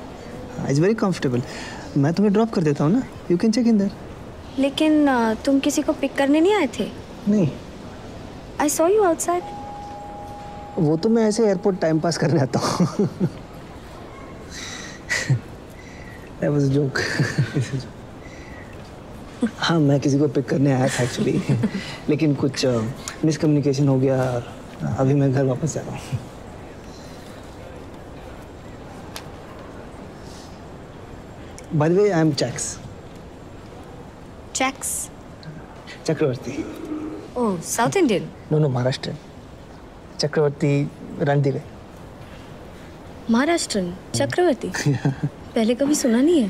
इट्स वेरी कंफर्टेबल। मैं तुम्हें ड्रॉप कर देता हूँ ना, you can check in there. लेकिन तुम किसी को पिक करने नहीं आए थे? नहीं। I saw you outside. वो तो मैं ऐसे एयरपोर्ट टाइम पास करने आता हूँ। That was a joke. हाँ मैं किसी को पिक करने आया था एक्चुअली, लेकिन कुछ मिसकम्युनिकेशन हो गया और अभी मैं घर वापस आ रहा हूँ। By the way, I am Chaks. Chaks? Chakravarti. Oh, South Indian? No, Maharashtrian. Chakravarti ran the way. Maharashtrian? Chakravarti? Yeah. पहले कभी सुना नहीं है?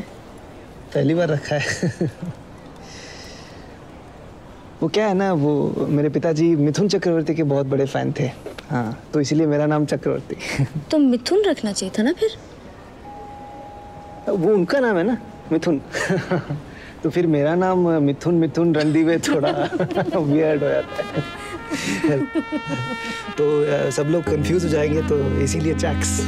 पहली बार रखा है। वो क्या है ना, वो मेरे पिताजी मिथुन चक्रवर्ती के बहुत बड़े फैन थे, हाँ, तो इसलिए मेरा नाम चक्रवर्ती। तो मिथुन रखना चाहिए था ना फिर? वो उनका नाम है ना, मिथुन तो फिर मेरा नाम मिथुन मिथुन रणदीवे थोड़ा वियर्ड हो जाता है तो सब लोग कंफ्यूज हो जाएंगे तो इसीलिए Chaks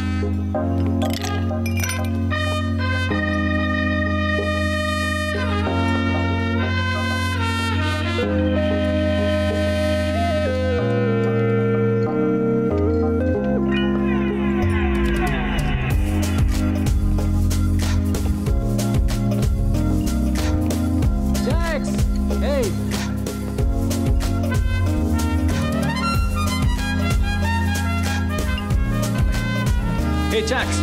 Chaks.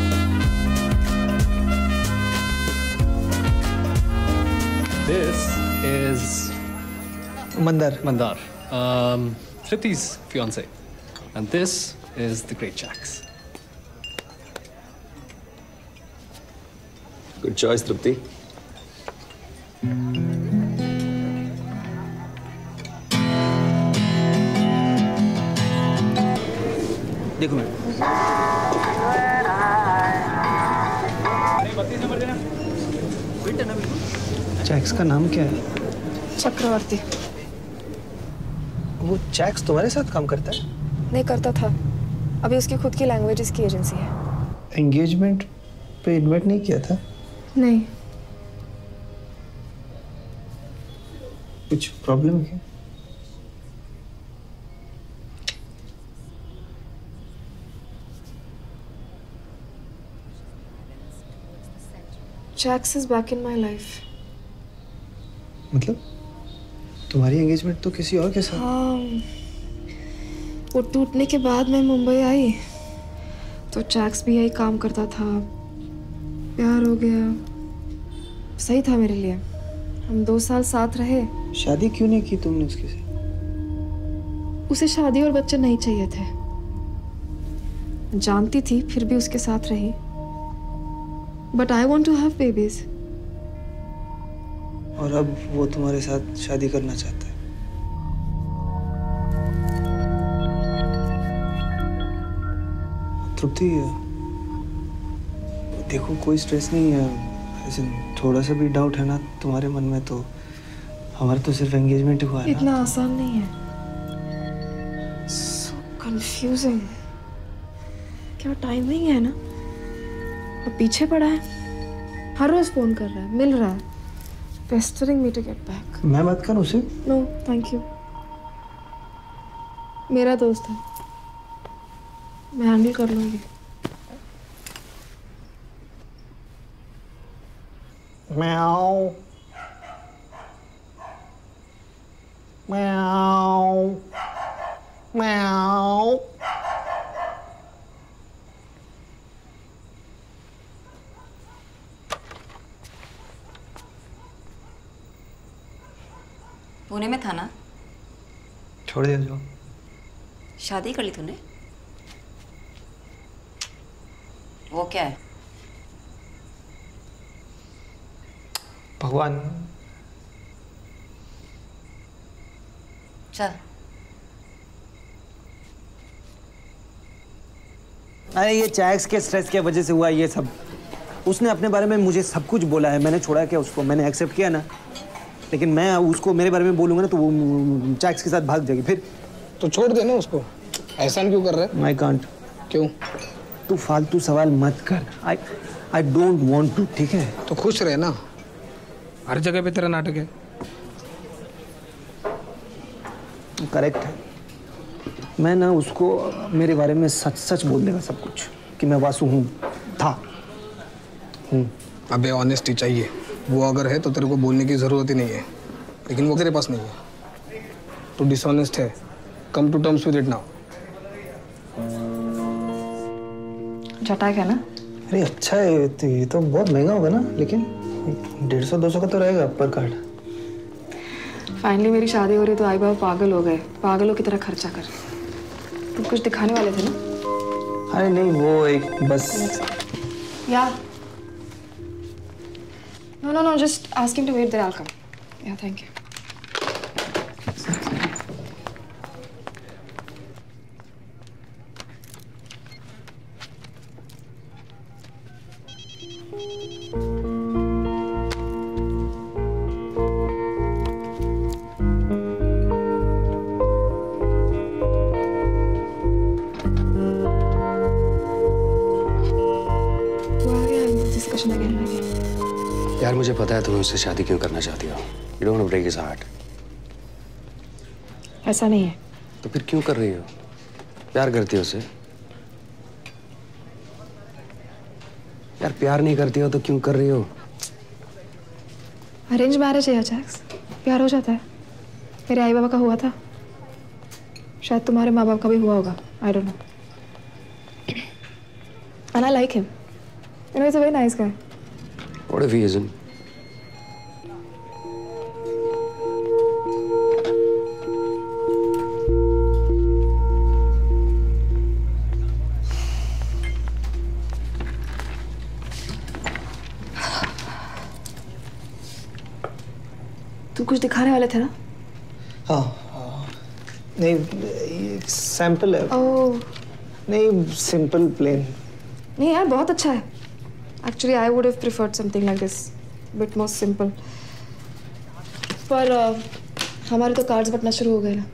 This is Mandar, Tripti's fiance, and this is the great Chaks. Good choice, Tripti. देखो मैं चैक्स का नाम क्या है? चक्रवर्ती। वो चैक्स तुम्हारे साथ काम करता है? नहीं करता था। अभी उसकी खुद की लैंग्वेजेस की एजेंसी है। एंगेजमेंट पे इन्वाइट नहीं किया था? नहीं। कुछ प्रॉब्लम है? Chaks is back in my life. मतलब तुम्हारी एंगेजमेंट तो किसी और के साथ? हाँ, वो टूटने के बाद मैं मुंबई आई तो Chaks भी यही काम करता था, प्यार हो गया, सही था मेरे लिए, हम 2 साल साथ रहे। शादी क्यों नहीं की तुमने उसके साथ? उसे शादी और बच्चे नहीं चाहिए थे, जानती थी फिर भी उसके साथ रही। But I want to have babies. और अब वो तुम्हारे साथ शादी करना चाहता है। तृप्ति, देखो कोई स्ट्रेस नहीं है, ऐसे थोड़ा सा भी डाउट है ना तुम्हारे मन में तो हमारा तो सिर्फ एंगेजमेंट हुआ है ना। इतना आसान नहीं है। So confusing. क्या टाइमिंग है ना? पीछे पड़ा है, हर रोज फोन कर रहा है, मिल रहा है, pestering me to get back. मैं बात करूँ उसे? No, thank you. मेरा दोस्त है, मैं हैंडल कर लूँगी. म्याओ, म्याओ, म्याओ. पुणे में था ना? छोड़ दिया जो। शादी कर ली तूने? वो क्या है? भगवान। चल। अरे ये चैक्स के स्ट्रेस के वजह से हुआ ये सब। उसने अपने बारे में मुझे सब कुछ बोला है, मैंने छोड़ा क्या उसको? मैंने एक्सेप्ट किया ना? लेकिन मैं उसको मेरे बारे में बोलूँगा ना तो वो चैक्स के साथ भाग जाएगी फिर। तो छोड़ देना उसको। ऐसा क्यों कर रहा है? I can't. क्यों? तू फालतू सवाल मत कर। I don't want to. ठीक है? तो खुश रहे ना। हर जगह पे तेरा नाटक है। करेक्ट है। मैं ना उसको मेरे बारे में सच सच बोल देगा सब कुछ कि मैं वासु हूँ था हूँ। अबे ऑनेस्टी चाहिए। वो अगर है तो तेरे को बोलने की ज़रूरत ही नहीं है, लेकिन वो तेरे पास नहीं है। तू डिसऑनेस्ट है, come to terms with it now. जटा क्या ना? अरे अच्छा है, ये तो बहुत महंगा होगा ना, लेकिन 150-200 का तो रहेगा पर कार्ड। फाइनली मेरी शादी हो रही तो आई बाप पागल हो गए, पागलों की तरह खर्चा कर। तुम कुछ दिखाने वाले थे ना? अरे नहीं वो एक बस या No, just ask him to wait there, I'll come. Yeah, thank you. यार मुझे पता है तुम्हें उससे शादी क्यों करना चाहती हो। You don't want to break his heart. ऐसा नहीं है। तो फिर क्यों कर रही हो? प्यार करती हो उसे? यार प्यार नहीं करती हो तो क्यों कर रही हो? अरेंज मैरिज है चैक्स, प्यार हो जाता है। मेरे आई बाबा का हुआ था, शायद तुम्हारे माँ बाप का भी हुआ होगा। I don't know. And I like him. You know, he's a very nice guy. What if he isn't? तुम कुछ दिखाने वाले थे ना? हाँ, नहीं सैंपल है। ओह, नहीं सिंपल प्लेन। नहीं यार बहुत अच्छा है। Actually, I would have preferred something like this, bit more simple. पर हमारे तो कार्ड्स बटना शुरू हो गए ना।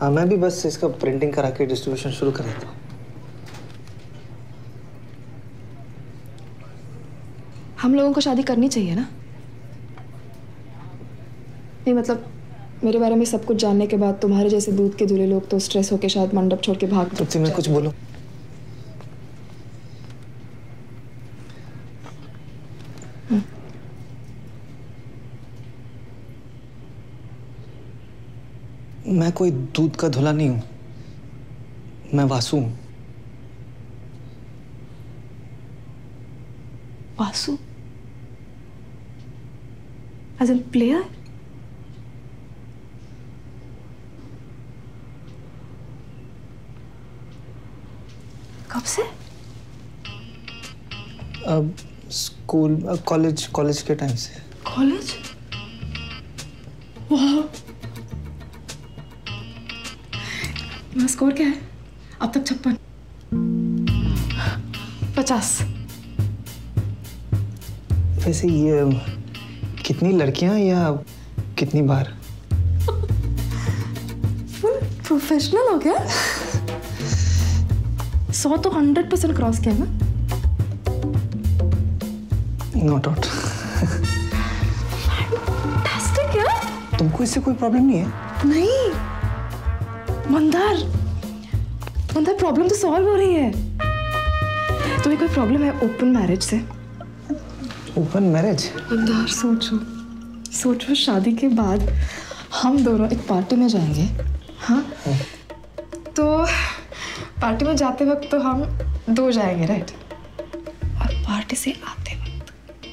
हाँ मैं भी बस इसका प्रिंटिंग करा के डिस्ट्रीब्यूशन शुरू कर देता हूँ। हम लोगों को शादी करनी चाहिए ना? नहीं मतलब मेरे बारे में सब कुछ जानने के बाद तुम्हारे जैसे दूध के दूल्हे लोग तो स्ट्रेस होके शायद मंडप छोड़ के भाग। तुझसे मैं कुछ बोलूँ? मैं कोई दूध का धुला नहीं हूं, मैं वासु हूं। वासु? As a player? कब से? स्कूल, कॉलेज के टाइम से। कॉलेज? वाह! मेरा स्कोर क्या है? अब तक 56, 50। वैसे ये कितनी लड़कियां या कितनी बार? फुल प्रोफेशनल हो गया। 100 तो 100% क्रॉस किया ना? Not out. फैंटास्टिक यार। तुमको इससे कोई प्रॉब्लम नहीं है? नहीं मंदार, मंदार प्रॉब्लम तो सॉल्व हो रही है। तुम्हें कोई प्रॉब्लम है ओपन मैरिज से? Open marriage? मंदार सोचो, सोचो शादी के बाद हम दोनों एक पार्टी में जाएंगे, हाँ? तो पार्टी में जाते वक्त तो हम दो जाएंगे राइट? और पार्टी से आते वक्त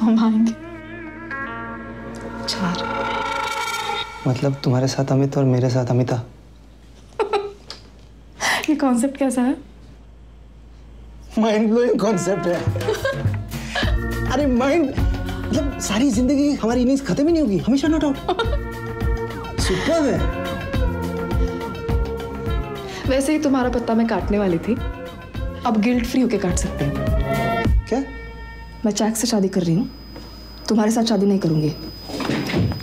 हम आएंगे 4। मतलब तुम्हारे साथ अमित और मेरे साथ अमिता। ये कॉन्सेप्ट कैसा है? माइंड ब्लोइंग कॉन्सेप्ट है। अरे माइंड मतलब सारी जिंदगी हमारी इनिंग्स खत्म ही नहीं होगी, हमेशा नॉट आउट। सुपर है। वैसे ही तुम्हारा पत्ता मैं काटने वाली थी, अब गिल्ट फ्री होके काट सकते हैं। क्या? मैं चैक से शादी कर रही हूँ, तुम्हारे साथ शादी नहीं करूंगी।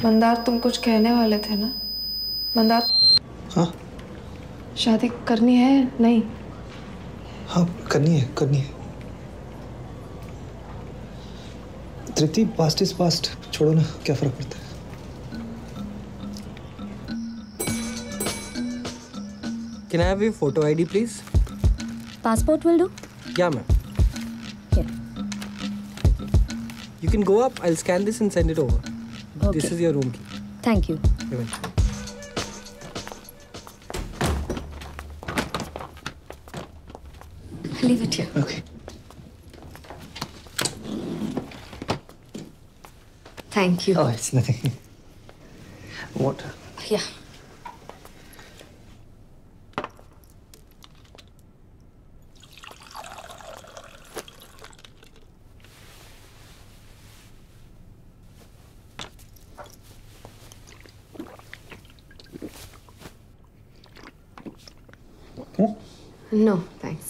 मंदार तुम कुछ कहने वाले थे ना? मंदार। हाँ? शादी करनी है नहीं? हाँ करनी है, करनी है। तृप्ति पास्ट इज पास्ट, छोड़ो ना, क्या फर्क पड़ता है। Can I have your photo ID please? Passport will do. Yeah ma'am. Yeah. You can go up. I'll scan this and send it over. Okay. This is your room key. Thank you. You're welcome. I'll leave it here. Okay. Thank you. Oh, it's nothing. Water. Yeah. No, thanks.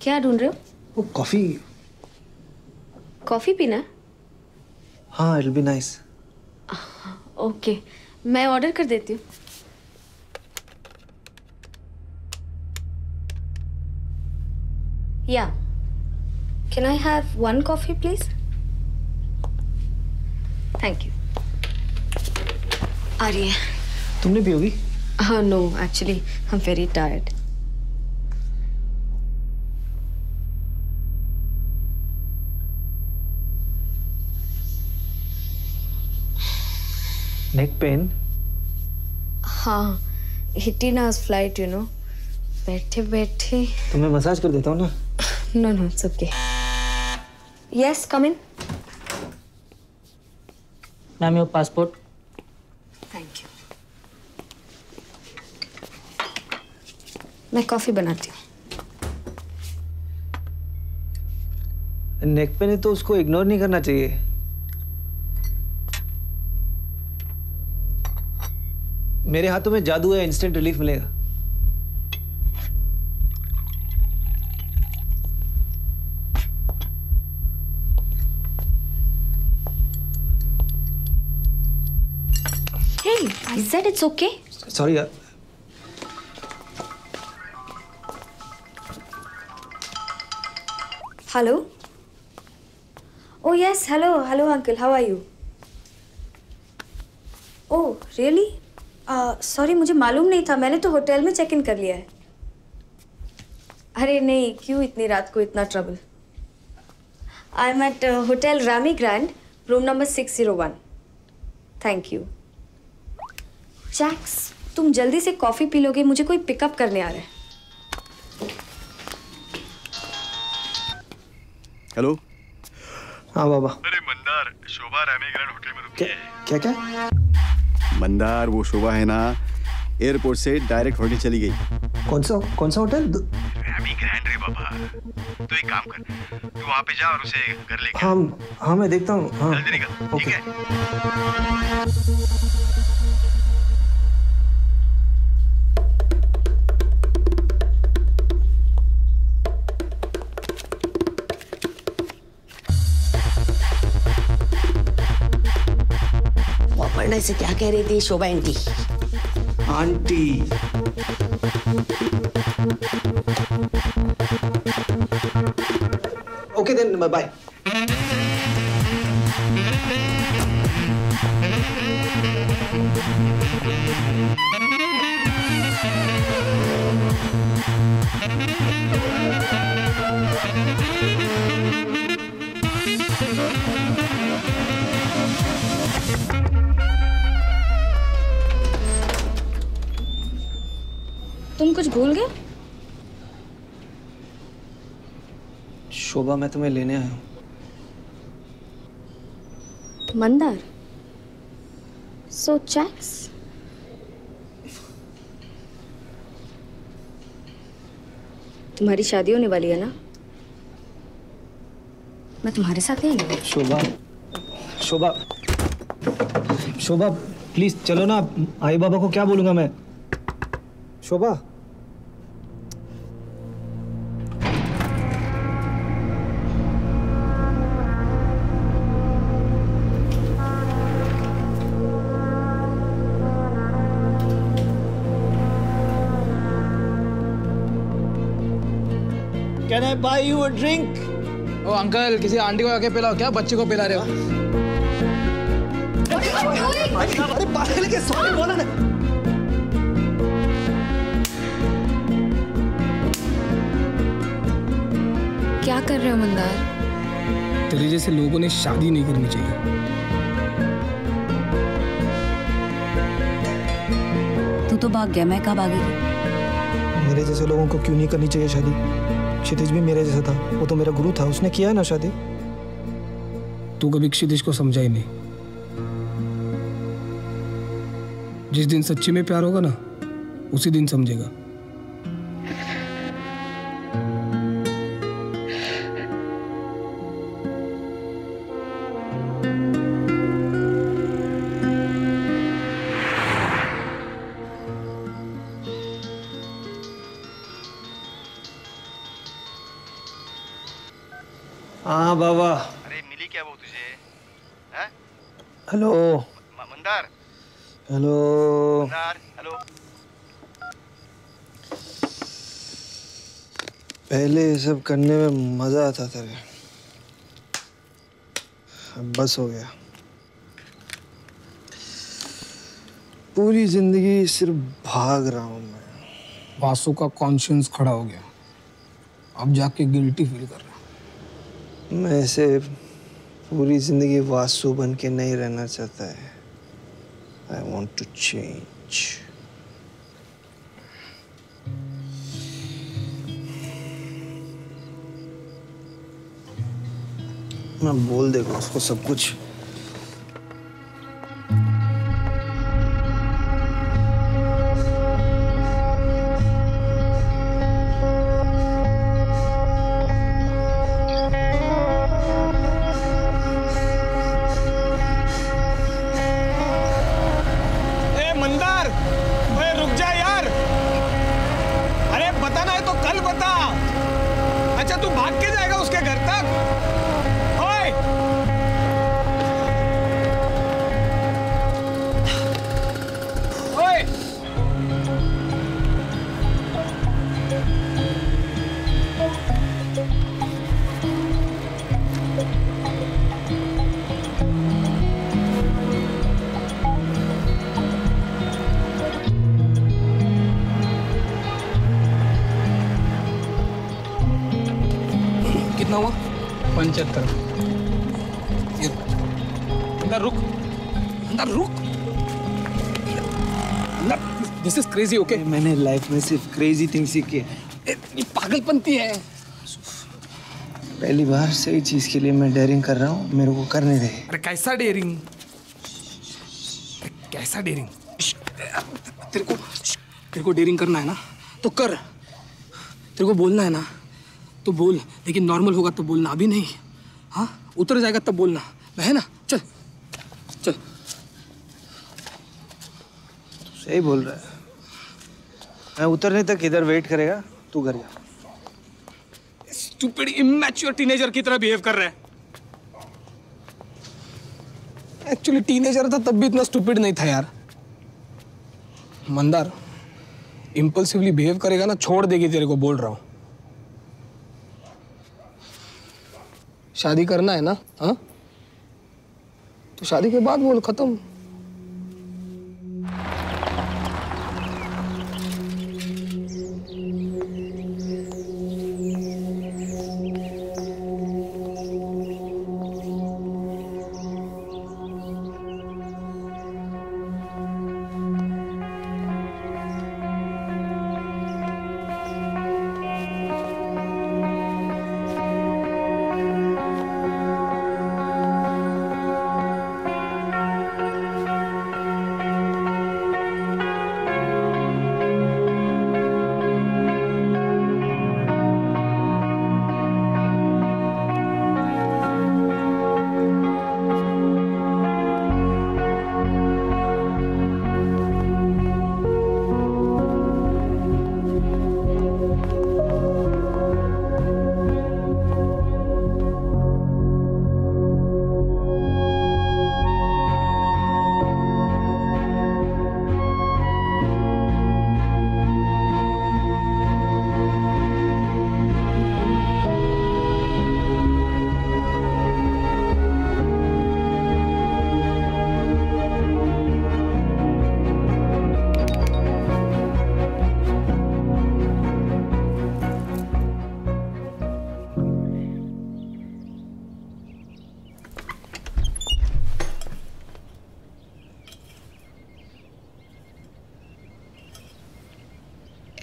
क्या ढूंढ रहे हो? वो कॉफी। कॉफी पीना? हाँ, it'll be nice. Okay, मैं ऑर्डर कर देती हूँ। Yeah. Can I have one coffee, please? Thank you. Arya. तुमने पियोगी? No, actually, I'm very tired. Neck pain? हाँ, 18 hours flight, you know. बैठे-बैठे. तो मैं मसाज कर देता हूँ ना? No, it's okay. Yes, come in. Ma'am, your passport. Thank you. मैं कॉफी बनाती हूँ. नेक पेन है तो उसको इग्नोर नहीं करना चाहिए. मेरे हाथों में जादू है, इंस्टेंट रिलीफ मिलेगा. Hey, I said it's okay. Sorry, yaar. Hello? Oh yes, hello uncle, how are you? Oh, really? Sorry, मुझे मालूम नहीं था. मैंने तो होटल में चेक इन कर लिया है. अरे नहीं, क्यों इतनी रात को इतना trouble? I am at Hotel Ramee Grand, room number 601. Thank you. Chaks, तुम जल्दी से कॉफी पी लोगे. मुझे कोई पिकअप करने आ रहा है. हेलो. हाँ बाबा. अरे मंदार, शोभा रामी ग्रैंड होटल में रुकी है. क्या क्या? मंदार, वो शोभा है ना, एयरपोर्ट से डायरेक्ट होटल चली गई. कौन सा होटल? रामी ग्रैंड रे बाबा. तो एक काम कर, तू वहाँ पे जा और उसे घर लेके. हाँ मैं देखता हूँ. हाँ जल्दी निकल. ठीक है. वापरना से क्या कह रही थी Shobha aunty? Okay then, bye. तुम कुछ भूल गए? शोभा, मैं तुम्हें लेने आया हूं. Mandar, so Chaks. तुम्हारी शादी होने वाली है ना? मैं तुम्हारे साथ नहीं आऊंगी. शोभा शोभा शोभा प्लीज चलो ना. आई बाबा को क्या बोलूंगा मैं? Shobha Can I buy you a drink? Oh uncle, किसी आंटी को आके पिलाओ. क्या बच्चे को पिला रहे हो? अरे पागल के सॉरी बोला ना. क्या कर रहे हो मंदार? तेरे जैसे लोगों ने शादी नहीं करनी चाहिए. तू तो भाग गया, मैं कब भागी? मेरे जैसे लोगों को क्यों नहीं करनी चाहिए शादी? क्षितिज भी मेरे जैसा था. वो तो मेरा गुरु था, उसने किया है ना शादी. तू कभी क्षितिज को समझा ही नहीं. जिस दिन सच्ची में प्यार होगा ना, उसी दिन समझेगा. हाँ बाबा. अरे मिली क्या वो तुझे? हैं? Hello Mandar. Hello Mandar. Hello. पहले ये सब करने में मजा आता था रे, अब बस हो गया। पूरी जिंदगी सिर्फ भाग रहा हूँ मैं। वासु का कॉन्शियंस खड़ा हो गया, अब जाके गिल्टी फील कर रहा। मैं ऐसे पूरी जिंदगी वासु बन के नहीं रहना चाहता है। I want to change. मैं बोल देगा उसको सब कुछ। Crazy okay okay? मैंने लाइफ में सिर्फ क्रेजी थिंग्स सीखी है। पागलपंती है। पहली बार सही चीज के लिए मैं डेयरिंग कर रहा हूँ, मेरे को करने दे। अरे कैसा डेयरिंग, कैसा डेयरिंग? तेरे को डेयरिंग करना है ना तो कर, तेरे को बोलना है ना तो बोल, लेकिन नॉर्मल होगा तो बोलना, अभी नहीं। हाँ उतर जाएगा तब बोलना है ना। चल चल तो सही बोल रहा है। मैं उतरने तक इधर वेट करेगा, तू घर जा। स्टूपिड इमैच्योर टीनेजर की तरह बिहेव कर रहा है। एक्चुअली टीनेजर था तब भी इतना स्टूपिड नहीं था यार। मंदार इम्पल्सिवली बिहेव करेगा ना, छोड़ देगी तेरे को, बोल रहा हूँ। शादी करना है ना, हाँ तो शादी के बाद बोल, खत्म।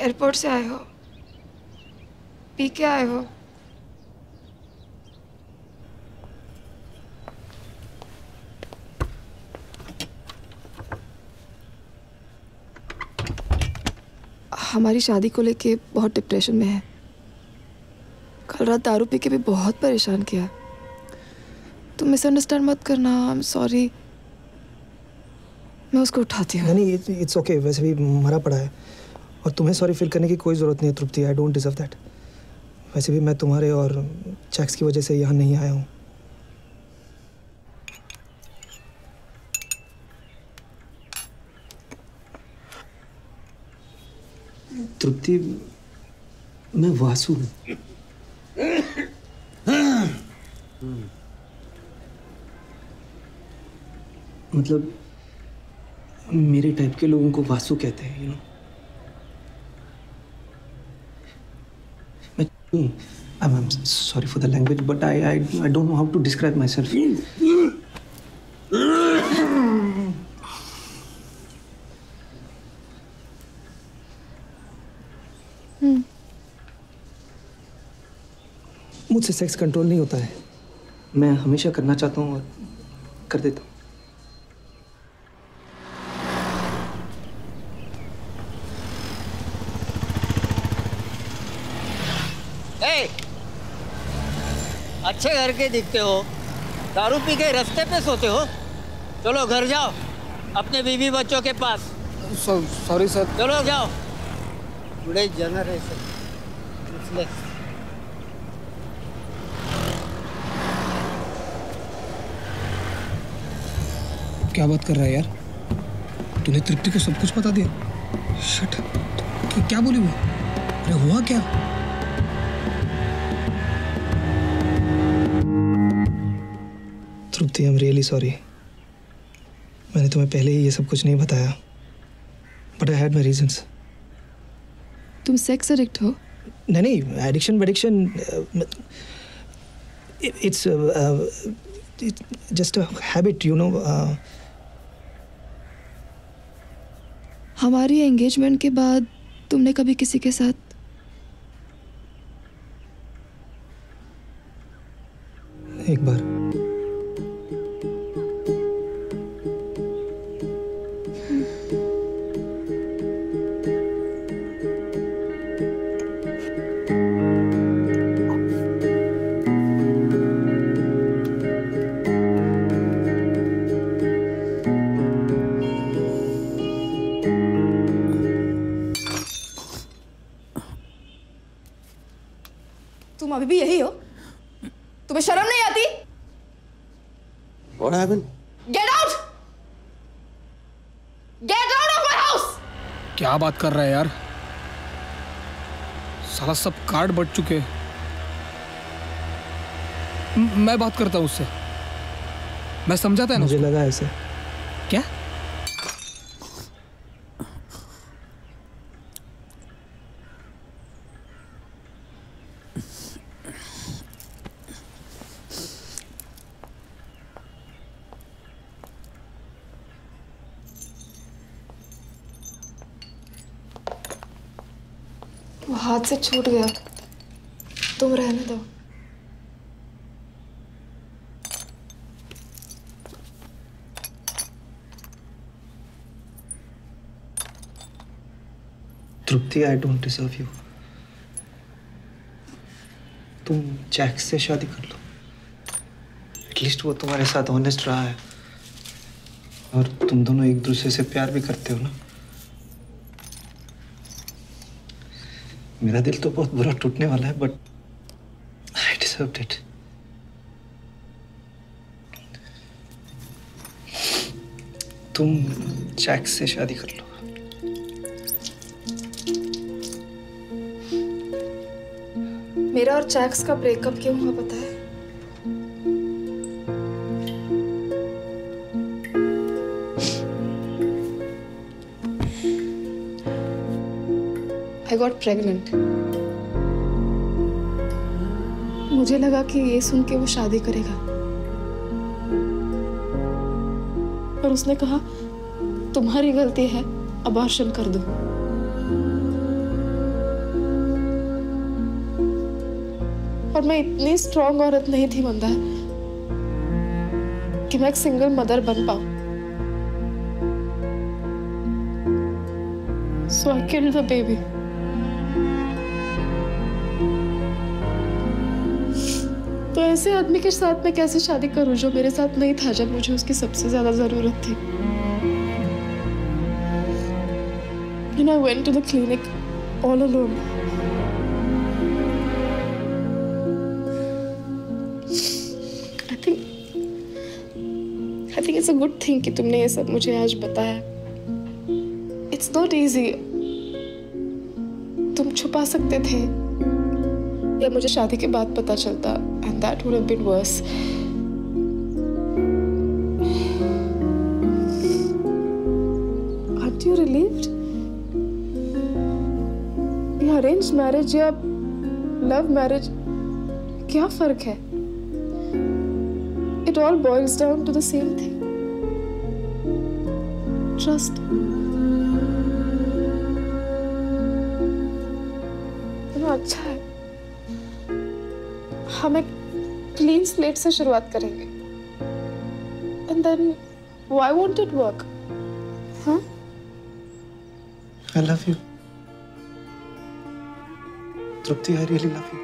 एयरपोर्ट से आए हो, पी के आए हो? हमारी शादी को लेके बहुत डिप्रेशन में है। कल रात दारू पी के भी बहुत परेशान किया। तुम मिसअंडरस्टैंड मत करना, आई एम सॉरी। मैं उसको उठाती हूँ। नहीं इट्स ओके, वैसे भी मरा पड़ा है और तुम्हें सॉरी फील करने की कोई ज़रूरत नहीं है Tripti. I don't deserve that. वैसे भी मैं तुम्हारे और चैक्स की वजह से यहाँ नहीं आया हूँ। तृप्ति मैं वासु हूँ। मतलब मेरे टाइप के लोगों को वासु कहते हैं, यू नो। मैं I'm sorry for the language, but I don't know how to describe myself. मुझसे सेक्स कंट्रोल नहीं होता है। मैं हमेशा करना चाहता हूँ और कर देता हूँ। Hey, अच्छे घर के दिखते हो, दारू पी के रास्ते पे सोते हो, चलो घर जाओ, अपने बीवी बच्चों के पास। Sorry sir. चलो जाओ, बुढ़े जनरेशन, इसलिए। क्या बात कर रहा है यार? तूने तृप्ति को सब कुछ बता दिया? Shit, क्या बोली वो? अरे हुआ क्या? Tripti, I'm really sorry. मैंने तुम्हें पहले ही ये सब कुछ नहीं बताया. But I had my reasons. तुम sex addict हो? नहीं नहीं, addiction. It's just a habit, you know. हमारी engagement के बाद तुमने कभी किसी के साथ एक बार तुम अभी भी यही हो? तुम्हें शर्म नहीं आती? What happened? Get out! Get out of my house! क्या बात कर रहा है यार? साला सब कार्ड बढ़ चुके हैं। मैं बात करता हूँ उससे। मैं समझाता है ना? मुझे लगा ऐसे। क्या? हाथ से छूट गया, तुम रहने दो। Tripti, I don't deserve you. तुम चैक्स से शादी कर लो। At least वो तुम्हारे साथ honest रहा है, और तुम दोनों एक दूसरे से प्यार भी करते हो ना? मेरा दिल तो बहुत बुरा टूटने वाला है, but I deserved it. तुम चैक्स से शादी कर लो। मेरा और चैक्स का ब्रेकअप क्यों हुआ पता है? I got pregnant. मुझे लगा कि ये सुन के वो शादी करेगा, पर उसने कहा तुम्हारी गलती है, अबार्शन कर दो। पर मैं इतनी स्ट्रॉन्ग औरत नहीं थी मंदार कि मैं एक सिंगल मदर बन पाऊं। So I killed the baby. तो ऐसे आदमी के साथ मैं कैसे शादी करूं जो मेरे साथ नहीं था जब मुझे उसकी सबसे ज़्यादा ज़रूरत थी। And I went to the clinic all alone. I think it's a good thing कि तुमने ये सब मुझे आज बताया। It's not easy. तुम छुपा सकते थे। या मुझे शादी के बाद पता चलता and that would have been worse. Aren't you relieved? ये arranged marriage या love marriage क्या फर्क है? It all boils down to the same thing. Trust. अच्छा है, हम एक clean slate से शुरुआत करेंगे. And then, why won't it work? Huh? I love you. Tripti, I really love you.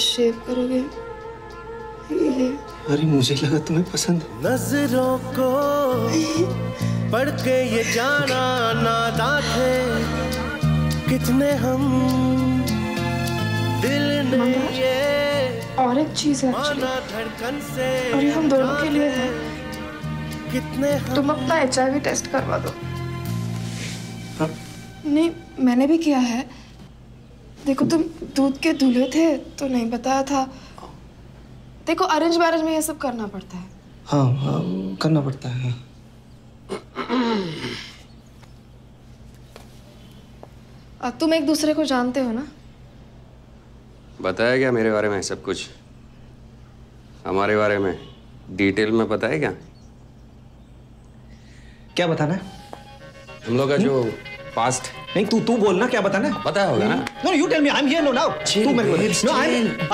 Shave करोगे? अरे मुझे लगा तुम्हें पसंद है। नजरों को पढ़ के ये जाना नादान है कितने हम दिल ने ये और एक चीज है और ये हम दोनों के लिए है कितने तुम अपना HIV टेस्ट करवा दो। हाँ? नहीं मैंने भी किया है। देखो तुम दूध के दूल्हे थे तो नहीं बताया था. देखो अरेंज मैरिज में ये सब करना पड़ता है. हाँ करना पड़ता है. तुम एक दूसरे को जानते हो ना? बताया क्या मेरे बारे में सब कुछ? हमारे बारे में डिटेल में बताया क्या? क्या बताना है? हम लोग का जो पास्ट. नहीं तू बोलना क्या बताना है? पता होगा ना? No, you tell me. I'm here now. तू मेरे को. No,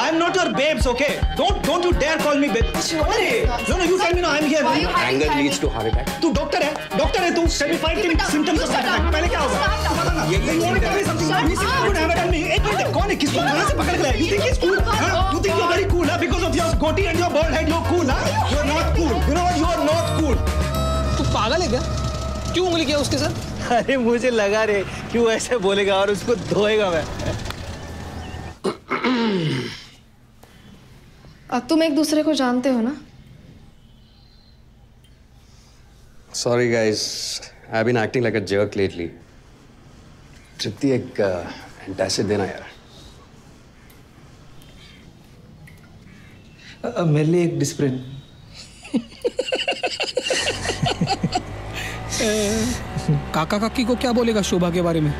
I'm not your babes, okay? Don't you dare call me babe. अरे, no, you tell me now. I'm here. Anger leads to heart attack. तू डॉक्टर है तू. Tell me five symptoms of that. पहले क्या होगा? बताना. एक मिनट कौन है किसको कहाँ से पकड़ के लाया? You think he's cool? You think you're very cool? Because of your goatee and your bald head, you're cool? You're not cool. You know what? You're not cool. तू पागल है क्या? क्यों उंगली किया उसके साथ? अरे मुझे लगा रे कि वो ऐसे बोलेगा और उसको धोएगा मैं. तुम एक दूसरे को जानते हो ना? Sorry guys, I've been acting like a jerk lately. Tripti एक एंटासिड देना यार. मेरे लिए एक डिस्प्रिन. काका काकी को क्या बोलेगा शोभा के बारे में?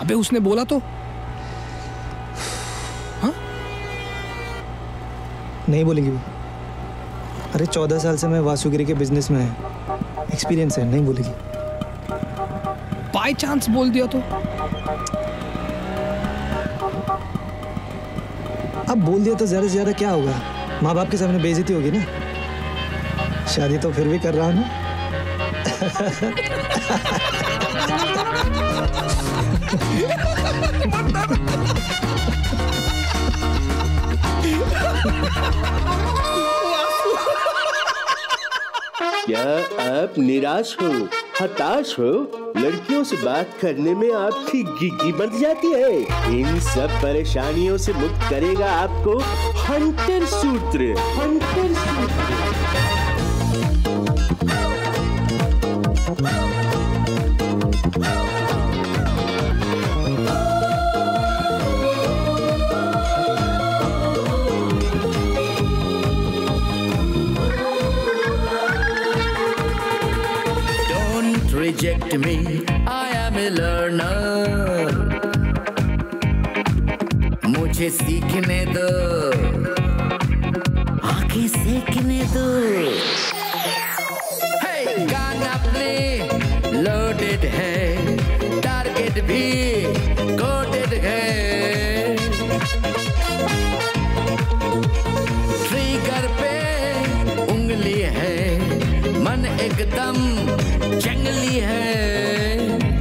अबे उसने बोला तो? हाँ? नहीं बोलेगी वो. अरे 14 साल से मैं वासुगिरी के बिजनेस में है, एक्सपीरियंस है. नहीं बोलेगी. बाय चांस बोल दिया तो? अब बोल दिया तो ज़्यादा से ज़्यादा क्या होगा? माँ बाप के सामने बेइज्जती होगी ना. शादी तो फिर भी कर रहा हूँ ना. क्या आप निराश हो, हताश हो? लड़कियों से बात करने में आपकी गिगी बन जाती है. इन सब परेशानियों से मुक्त करेगा आपको हंटर सूत्र. हंटर सूत्र. Don't reject me, I am a learner. मुझे सीखने दो, आगे सीखने दो. लोडेड है, टारगेट भी कोटेड है. ट्रिगर पे उंगली है, मन एकदम जंगली है.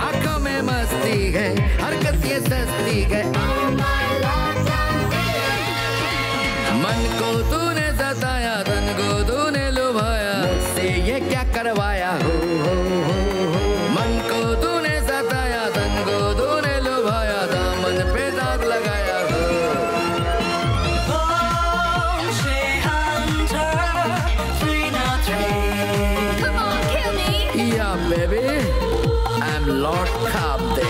आंखों में मस्ती है, हरकत ये सस्ती है. मन को तूने सताया, तन को तूने लुभाया, मुझसे ये क्या करवाया. हो लौट खाब दे।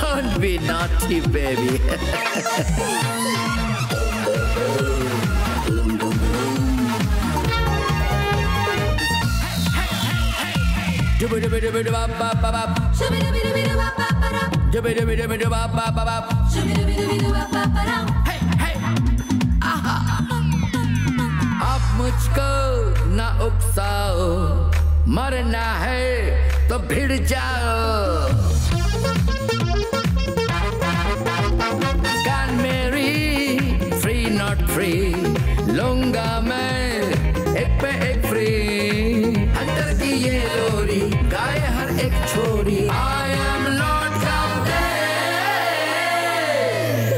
Don't be naughty, baby. आप मुझको ना उकसाओ, मरना है तो भिड़ जाओ। कान मेरी फ्री नॉट फ्री, लूंगा मैं एक पे एक फ्री। अंदर की ये लोरी गाए हर एक छोरी। I am Lord out there.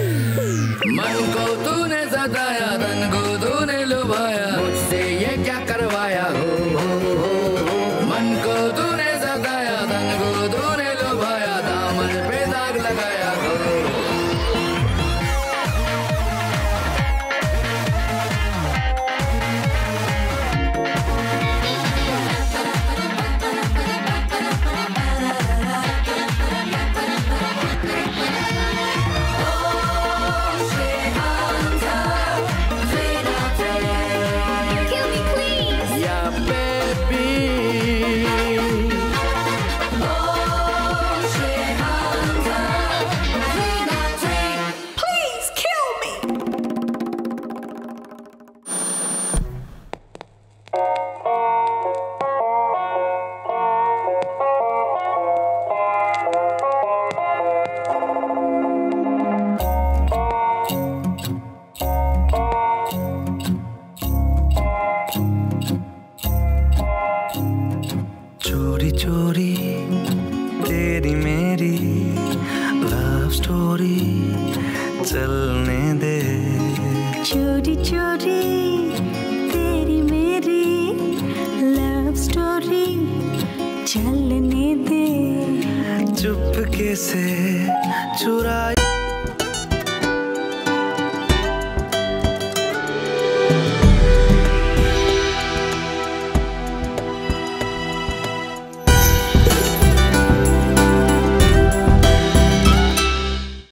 मन को तूने सताया, तन को तूने लुभाया, मुझसे ये क्या करवाया हो। मन को तूने सताया, तन को तूने लुभाया, दामन पे दाग लगाया हो। चुपके से चुराई